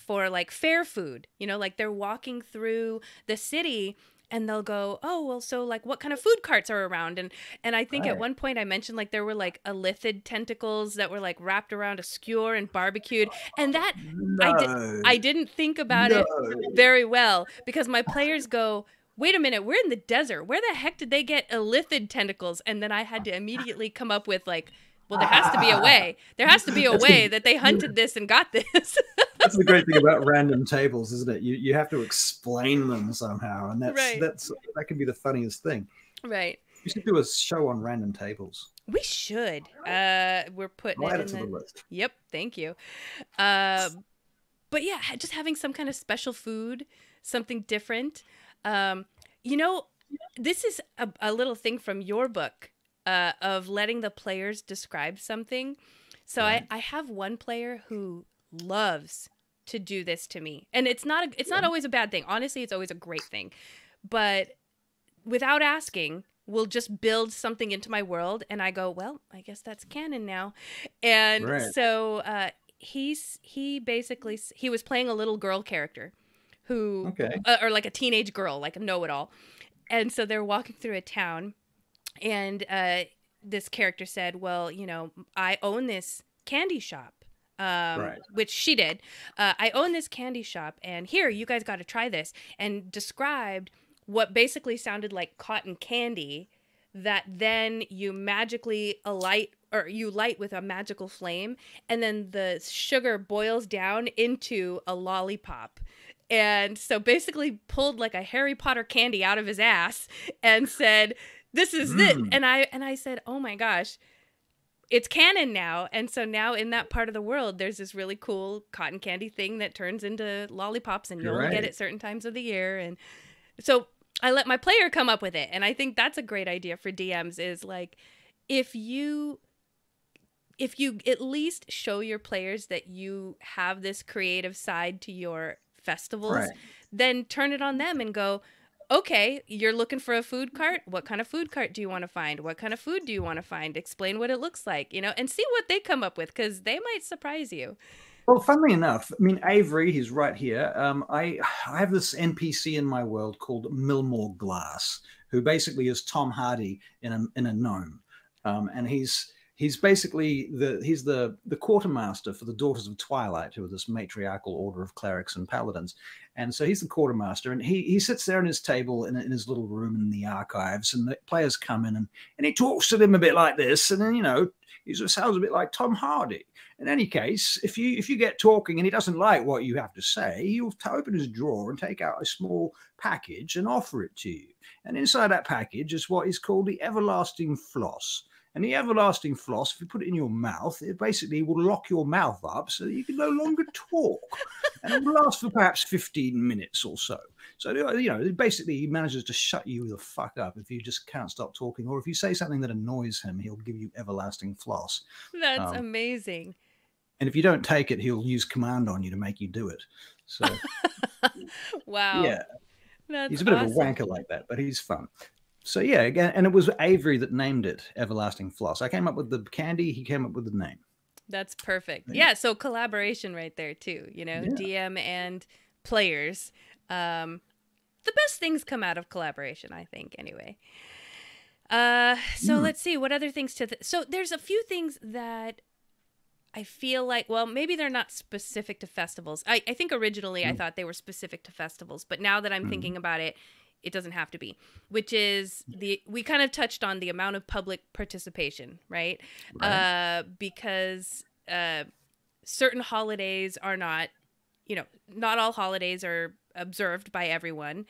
for like fair food. You know, like they're walking through the city and they'll go, oh, well, so like what kind of food carts are around? And I think at one point I mentioned like there were like elithid tentacles that were like wrapped around a skewer and barbecued. And that I didn't think about it very well because my players go, wait a minute, we're in the desert. Where the heck did they get elithid tentacles? And then I had to immediately come up with like, well, there has to be a way. There has to be a way that they hunted this and got this. That's the great thing about random tables, isn't it? You have to explain them somehow. And that's, that can be the funniest thing. Right. We should do a show on random tables. We should. We're putting it in the list. Yep, thank you. But yeah, just having some kind of special food, something different. You know, this is a little thing from your book of letting the players describe something. So I have one player who loves to do this to me, and it's not always a bad thing. Honestly, it's always a great thing. But without asking, will just build something into my world, and I go, well, I guess that's canon now. And so he was playing a little girl character. Who, or like a teenage girl, like a know-it-all. And so they're walking through a town, and this character said, well, you know, I own this candy shop, which she did. I own this candy shop, and here, you guys got to try this. And described what basically sounded like cotton candy that then you magically alight, or you light with a magical flame, and then the sugar boils down into a lollipop. And so basically pulled like a Harry Potter candy out of his ass and said, this is it. And I said, oh my gosh, it's canon now. And so now in that part of the world, there's this really cool cotton candy thing that turns into lollipops, and you only get it certain times of the year. And so I let my player come up with it. And I think that's a great idea for DMs, is like, if you at least show your players that you have this creative side to your festivals, then turn it on them and go, okay, you're looking for a food cart. What kind of food cart do you want to find? What kind of food do you want to find? Explain what it looks like, you know, and see what they come up with, because they might surprise you. Well, funnily enough, I mean, Avery, he's right here. I have this NPC in my world called Milmore Glass, who basically is Tom Hardy in a gnome, and he's basically the quartermaster for the Daughters of Twilight, who are this matriarchal order of clerics and paladins. And so he's the quartermaster, and he sits there in his table in his little room in the archives, and the players come in, and he talks to them a bit like this, and then, you know, he sounds a bit like Tom Hardy. In any case, if you get talking and he doesn't like what you have to say, he'll open his drawer and take out a small package and offer it to you. And inside that package is what is called the Everlasting Floss. And the Everlasting Floss, if you put it in your mouth, it basically will lock your mouth up so that you can no longer talk. And it will last for perhaps 15 minutes or so. So, you know, basically he manages to shut you the fuck up if you just can't stop talking. Or if you say something that annoys him, he'll give you Everlasting Floss. That's amazing. And if you don't take it, he'll use command on you to make you do it. So, wow. Yeah. That's he's a bit awesome. Of a wanker like that, but he's fun. So yeah, again, and it was Avery that named it Everlasting Floss. I came up with the candy, he came up with the name. That's perfect. Yeah, so collaboration right there too, you know, DM and players. The best things come out of collaboration, I think, anyway. So let's see, what other things to... So there's a few things that I feel like, well, maybe they're not specific to festivals. I think originally I thought they were specific to festivals, but now that I'm thinking about it, it doesn't have to be, which is we kind of touched on the amount of public participation, right? Because certain holidays are not, you know, not all holidays are observed by everyone,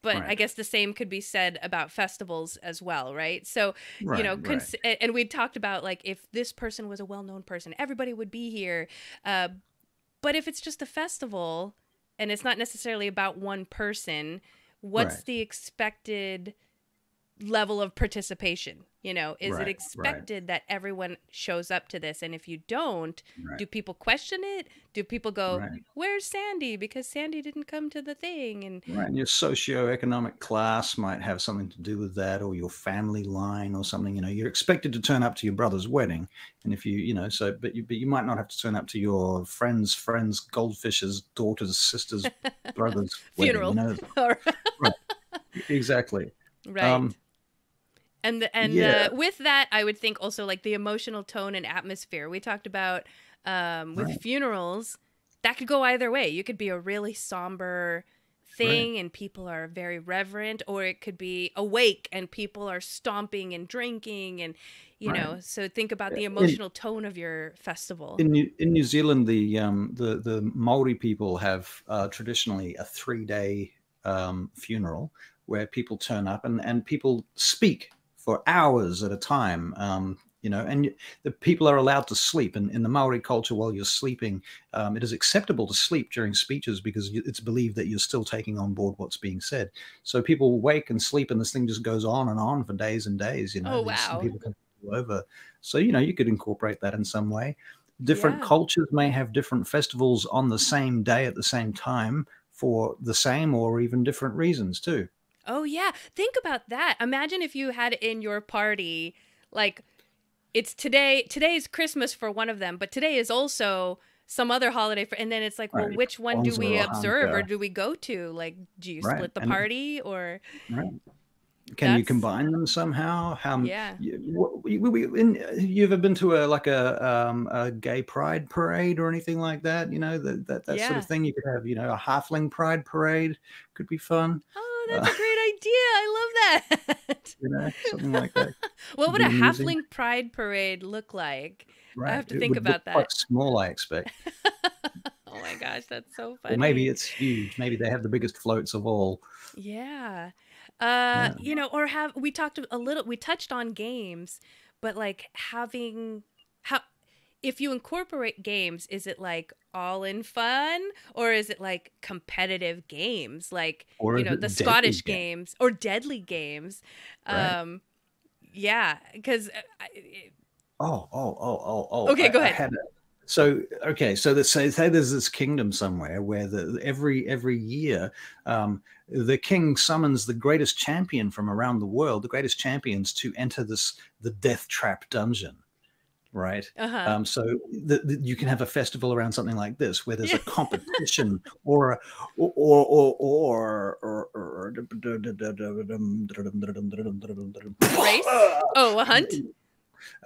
but I guess the same could be said about festivals as well, right? So, you know, and we talked about like if this person was a well-known person, everybody would be here. But if it's just a festival and it's not necessarily about one person, what's the expected level of participation? You know, is it expected that everyone shows up to this? And if you don't, do people question it? Do people go, where's Sandy? Because Sandy didn't come to the thing. And, and your socioeconomic class might have something to do with that, or your family line or something. You know, you're expected to turn up to your brother's wedding. And if you, you know, so, but you might not have to turn up to your friend's friend's goldfish's daughter's sister's brother's funeral. Wedding, you know? Exactly. With that, I would think also like the emotional tone and atmosphere. We talked about with funerals, that could go either way. You could be a really somber thing and people are very reverent, or it could be awake and people are stomping and drinking and, you know, so think about the emotional tone of your festival. In New Zealand, the Maori people have traditionally a 3-day funeral where people turn up and people speak for hours at a time, you know, and the people are allowed to sleep. And in the Maori culture, while you're sleeping, it is acceptable to sleep during speeches because it's believed that you're still taking on board what's being said. So people wake and sleep, and this thing just goes on and on for days and days, you know. Oh, wow. People come over. So, you know, you could incorporate that in some way. Different cultures may have different festivals on the same day at the same time for the same or even different reasons too. Oh, yeah. Think about that. Imagine if you had in your party, like, it's today. Today's Christmas for one of them, but today is also some other holiday. For, and then it's like, well, which one do we observe or do we go to? Like, do you split the party or? Can you combine them somehow? Yeah. You ever been to a gay pride parade or anything like that? You know, that sort of thing. You could have, you know, a halfling pride parade. Could be fun. Oh, that's a great idea. I love that. You know, something like that. What would a halfling pride parade look like? Right. I have to think about that. Quite small, I expect. Oh my gosh, that's so funny. Or maybe it's huge. Maybe they have the biggest floats of all. Yeah. You know, or we touched on games, but like if you incorporate games, is it like all in fun, or is it like competitive games, like, or you know, the Scottish games or deadly games? Right. Yeah, because. Oh. Okay, go ahead. So say there's this kingdom somewhere where every year the king summons the greatest champion from around the world, the greatest champions to enter the death trap dungeon, right? Uh-huh. So you can have a festival around something like this where there's a competition or race? Oh, a hunt.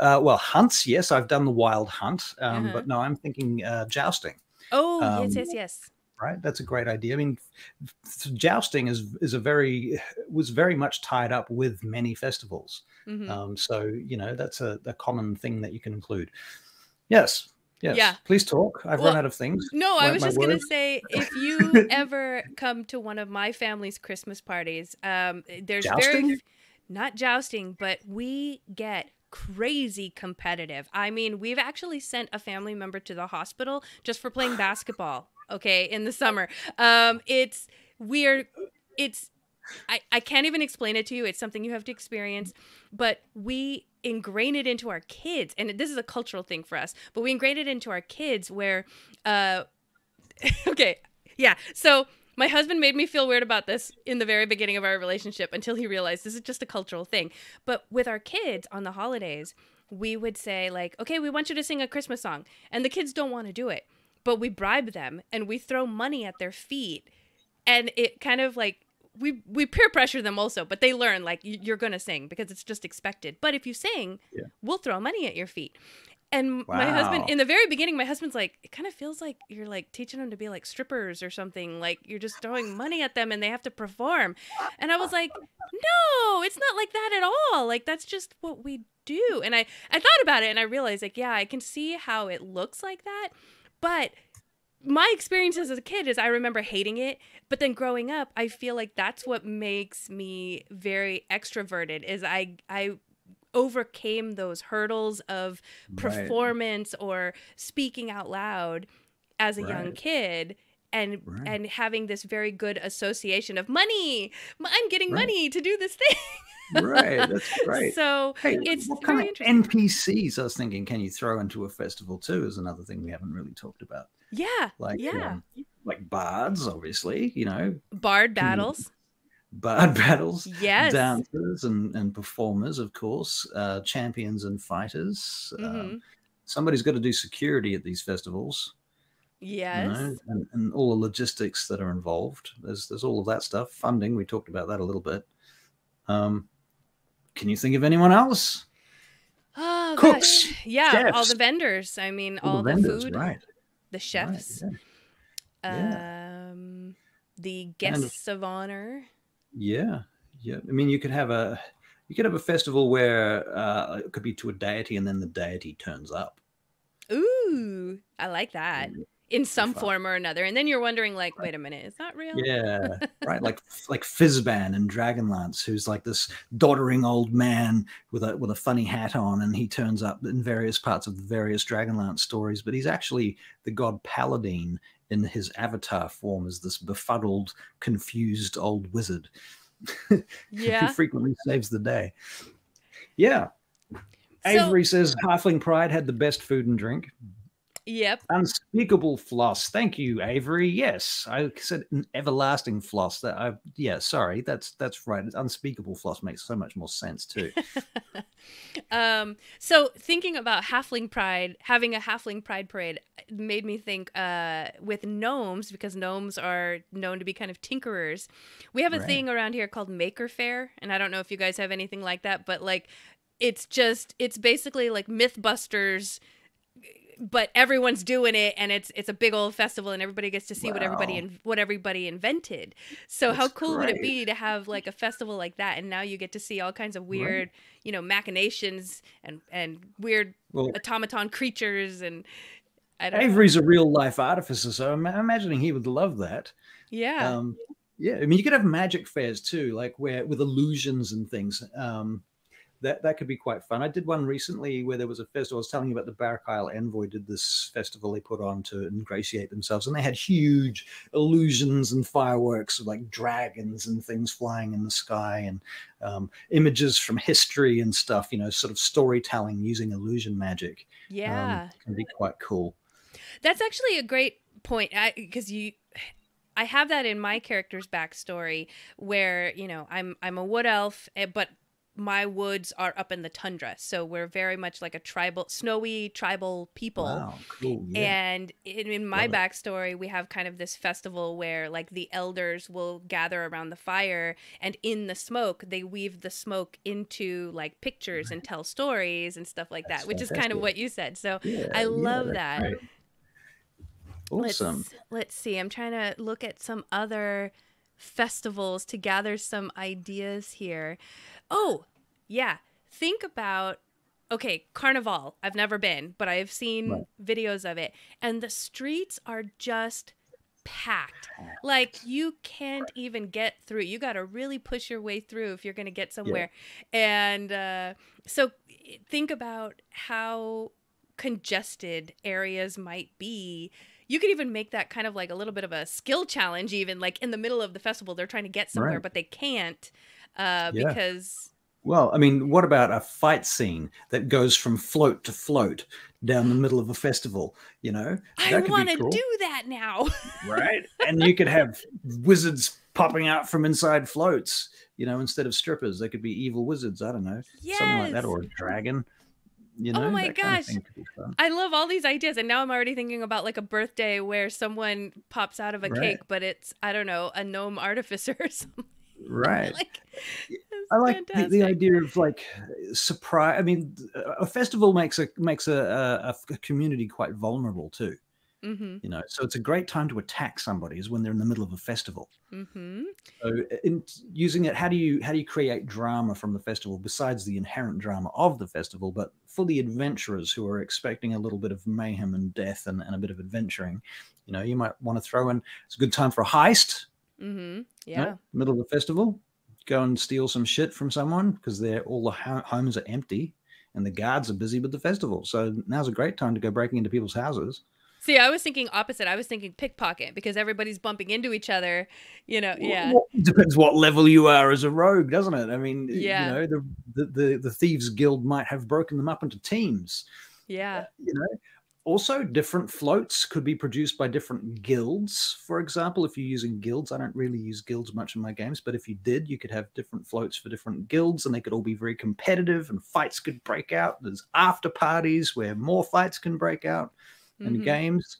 Well, hunts, yes, I've done the wild hunt, but no, I'm thinking jousting. Oh, yes. Right, that's a great idea. I mean, jousting was very much tied up with many festivals. Mm-hmm. So you know, that's a common thing that you can include. Yes. Yes. Yeah. Please talk. I've run out of things. No, I was just going to say, if you ever come to one of my family's Christmas parties, there's jousting? Not jousting, but we get crazy competitive. I mean, we've actually sent a family member to the hospital just for playing basketball, okay, in the summer. It's weird. I can't even explain it to you. It's something you have to experience, but we ingrain it into our kids. And this is a cultural thing for us, but we ingrain it into our kids where, okay. Yeah. So my husband made me feel weird about this in the very beginning of our relationship until he realized this is just a cultural thing. But with our kids on the holidays, we would say like, okay, we want you to sing a Christmas song. And the kids don't want to do it, but we bribe them and we throw money at their feet. And it kind of like, we peer pressure them also, but they learn like you're going to sing because it's just expected. But if you sing, we'll throw money at your feet. And my husband, in the very beginning, my husband's like, it kind of feels like you're like teaching them to be like strippers or something. Like you're just throwing money at them and they have to perform. And I was like, no, it's not like that at all. Like that's just what we do. And I thought about it and I realized like, yeah, I can see how it looks like that. But my experience as a kid is I remember hating it. But then growing up, I feel like that's what makes me very extroverted is I overcame those hurdles of performance or speaking out loud as a young kid and having this very good association of money. I'm getting money to do this thing. Right, that's great. So hey, it's what kind of NPCs I was thinking, can you throw into a festival too is another thing we haven't really talked about. Yeah, like bards, obviously, you know. Bard battles. Bard battles, yes. Dancers and performers, of course, champions and fighters. Somebody's got to do security at these festivals. Yes. You know, and all the logistics that are involved. There's all of that stuff. Funding, we talked about that a little bit. Can you think of anyone else? Oh, cooks. Gosh. Yeah, chefs. All the vendors. I mean, all the vendors, food. Right. The chefs. Right, yeah. The guests of honor. Yeah. I mean, you could have a festival where it could be to a deity, and then the deity turns up. Ooh, I like that in some form or another. And then you're wondering, like, wait a minute, it's not real. Yeah, right. Like Fizzban in Dragonlance, who's like this doddering old man with a funny hat on, and he turns up in various parts of the various Dragonlance stories. But he's actually the god Paladin. In his avatar form as this befuddled, confused old wizard. Yeah. Who frequently saves the day. Yeah. So, Avery says Halfling Pride had the best food and drink. Yep. Unspeakable floss. Thank you, Avery. Yes. I said an everlasting floss. That I yeah, sorry. That's right. Unspeakable floss makes so much more sense too. So thinking about halfling pride, having a halfling pride parade made me think with gnomes, because gnomes are known to be kind of tinkerers. We have a thing around here called Maker Faire, and I don't know if you guys have anything like that, but like it's basically like Mythbusters, but everyone's doing it, and it's a big old festival, and everybody gets to see what everybody invented. So that's how cool would it be to have like a festival like that, and now you get to see all kinds of weird, you know, machinations and weird automaton creatures, and I don't know. Avery's a real life artificer, so I'm imagining he would love that. Yeah. Yeah, I mean, you could have magic fairs too, like where with illusions and things. That could be quite fun. I did one recently where there was a festival. I was telling you about the Barrack Isle Envoy did this festival they put on to ingratiate themselves. And they had huge illusions and fireworks of like dragons and things flying in the sky and images from history and stuff, you know, sort of storytelling using illusion magic. Yeah. Can be quite cool. That's actually a great point, because I have that in my character's backstory where, you know, I'm a wood elf, but my woods are up in the tundra, so we're very much like a tribal, snowy tribal people. Wow, cool. Yeah. And in my backstory, we have kind of this festival where like the elders will gather around the fire, and in the smoke, they weave the smoke into like pictures and tell stories and stuff like that, which is kind of what you said. So yeah, I love that. Right. Awesome. Let's see. I'm trying to look at some other festivals to gather some ideas here. Oh, yeah. Think about, okay, Carnival. I've never been, but I've seen videos of it. And the streets are just packed. Like, you can't even get through. You got to really push your way through if you're going to get somewhere. Yeah. And so think about how congested areas might be. You could even make that kind of like a little bit of a skill challenge, even like in the middle of the festival, they're trying to get somewhere, but they can't. Because well, I mean, what about a fight scene that goes from float to float down the middle of a festival? You know, I want to do that now. Right. And you could have wizards popping out from inside floats, you know, instead of strippers. They could be evil wizards. I don't know. Something like that, or a dragon. You know, oh my gosh, kind of, I love all these ideas, and now I'm already thinking about like a birthday where someone pops out of a cake, but it's, I don't know, a gnome artificer or something. Right. Like, I like the idea of like surprise. I mean, a festival makes a community quite vulnerable too. You know, so it's a great time to attack somebody is when they're in the middle of a festival. So in using it, how do you create drama from the festival besides the inherent drama of the festival, but for the adventurers who are expecting a little bit of mayhem and death and a bit of adventuring, you know, you might want to throw in, it's a good time for a heist. Yeah. You know, middle of the festival, go and steal some shit from someone because they're all the homes are empty and the guards are busy with the festival. So now's a great time to go breaking into people's houses. See, I was thinking opposite. I was thinking pickpocket because everybody's bumping into each other, you know. Yeah, it depends what level you are as a rogue, doesn't it? I mean, you know, the Thieves Guild might have broken them up into teams. Yeah, you know. Also, different floats could be produced by different guilds. For example, if you're using guilds, I don't really use guilds much in my games, but if you did, you could have different floats for different guilds, and they could all be very competitive, and fights could break out. There's after parties where more fights can break out. And games.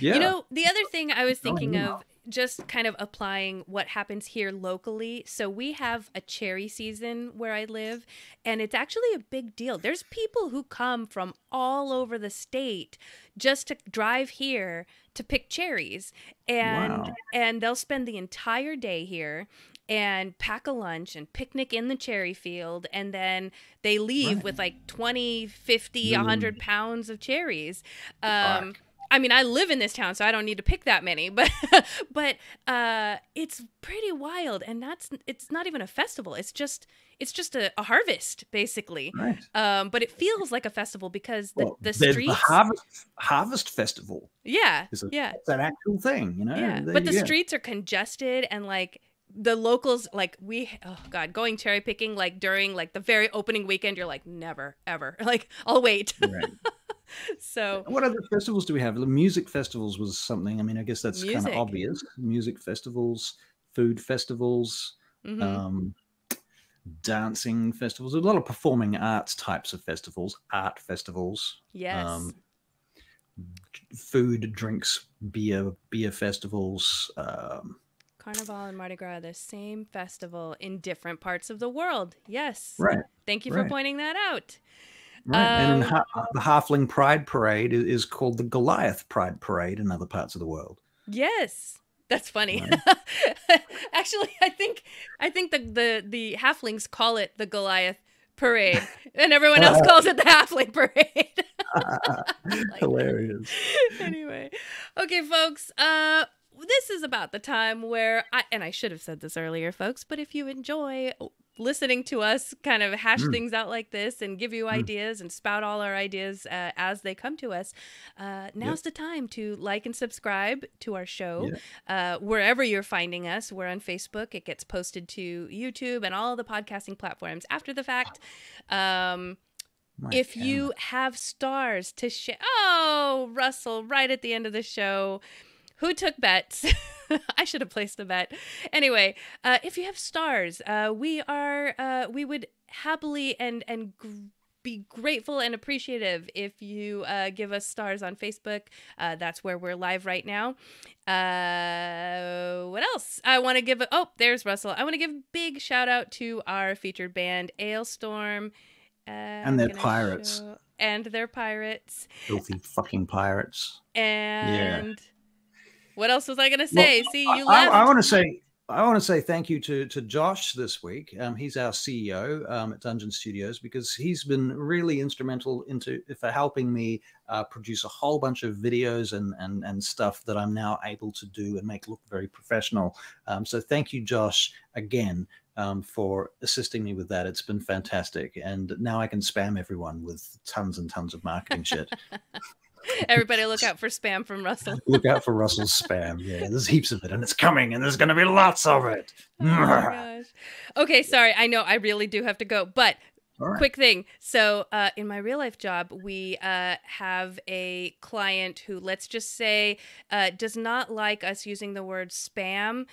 Yeah. You know, the other thing I was thinking of, just kind of applying what happens here locally. So we have a cherry season where I live, and it's actually a big deal. There's people who come from all over the state just to drive here to pick cherries. And they'll spend the entire day here and pack a lunch and picnic in the cherry field, and then they leave with like 20, 50, 100 pounds of cherries. I mean, I live in this town, so I don't need to pick that many, but it's pretty wild, and it's not even a festival. It's just a harvest, basically. But it feels like a festival because the streets, the harvest festival. Yeah. It's an actual thing, you know. Yeah. But the streets are congested, and like the locals, like oh God, going cherry picking, like during like the very opening weekend, you're like, never, ever, like I'll wait. So what other festivals do we have? The music festivals was something, I mean, I guess that's kind of obvious. Music festivals, food festivals, dancing festivals, a lot of performing arts types of festivals, art festivals. Yes. Food, drinks, beer festivals. Carnival and Mardi Gras are the same festival in different parts of the world. Yes. Right. Thank you for pointing that out. Right. And the Halfling Pride Parade is called the Goliath Pride Parade in other parts of the world. Yes. That's funny. Right. Actually, I think the halflings call it the Goliath Parade, and everyone else calls it the Halfling Parade. Like, hilarious. Anyway, okay, folks. This is about the time where I should have said this earlier, folks. But if you enjoy listening to us kind of hash things out like this and give you ideas and spout all our ideas as they come to us, now's the time to like and subscribe to our show wherever you're finding us. We're on Facebook. It gets posted to YouTube and all the podcasting platforms after the fact. If you have stars to share, oh, Russell, right at the end of the show. Who took bets? I should have placed a bet. Anyway, if you have stars, we would happily and be grateful and appreciative if you give us stars on Facebook. That's where we're live right now. What else? I want to give a, oh, there's Russell. I want to give a big shout out to our featured band, Alestorm. And their pirates. And their pirates. Filthy fucking pirates. And... yeah. What else was I going to say? Well, see, you left. I want to say thank you to Josh this week. He's our CEO at Dungeon Studios, because he's been really instrumental for helping me produce a whole bunch of videos and stuff that I'm now able to do and make look very professional. So thank you, Josh, again for assisting me with that. It's been fantastic, and now I can spam everyone with tons and tons of marketing shit. Everybody look out for spam from Russell. Look out for Russell's spam. Yeah, there's heaps of it, and it's coming, and there's going to be lots of it. Oh my gosh. Okay, sorry. I know I really do have to go, but quick thing. So in my real life job, we have a client who, let's just say, does not like us using the word spam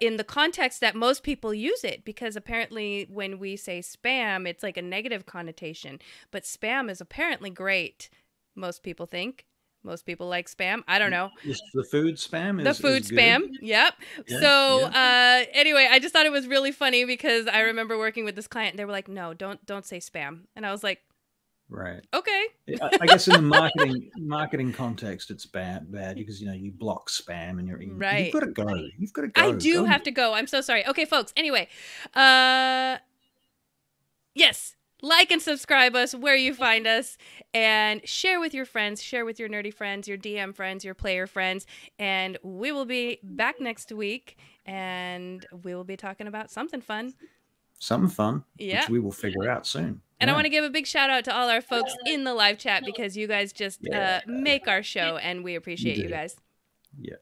in the context that most people use it, because apparently when we say spam, it's like a negative connotation, but spam is apparently great. Most people think. Most people like spam. I don't know. The food spam is the food spam. Good. Yep. Yeah, so anyway, I just thought it was really funny, because I remember working with this client and they were like, no, don't say spam. And I was like, right. Okay. I guess in the marketing context, it's bad because, you know, you block spam and you've got to go. You've got to go. I do go have to go. I'm so sorry. Okay, folks. Anyway. Yes. Like and subscribe us where you find us, and share with your friends, share with your nerdy friends, your DM friends, your player friends, and we will be back next week, and we will be talking about something fun. Something fun, which we will figure out soon. And I want to give a big shout out to all our folks in the live chat, because you guys just make our show, and we appreciate you guys. Yeah.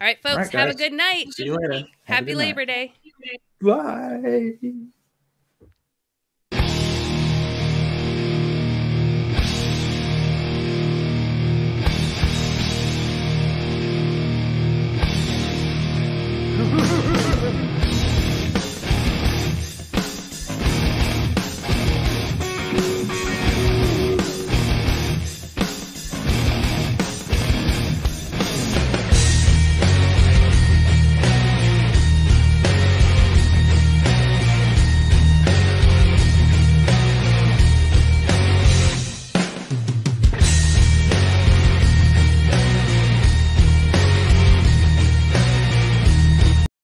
All right, folks, have a good night. See you later. Happy Labor Day. Bye.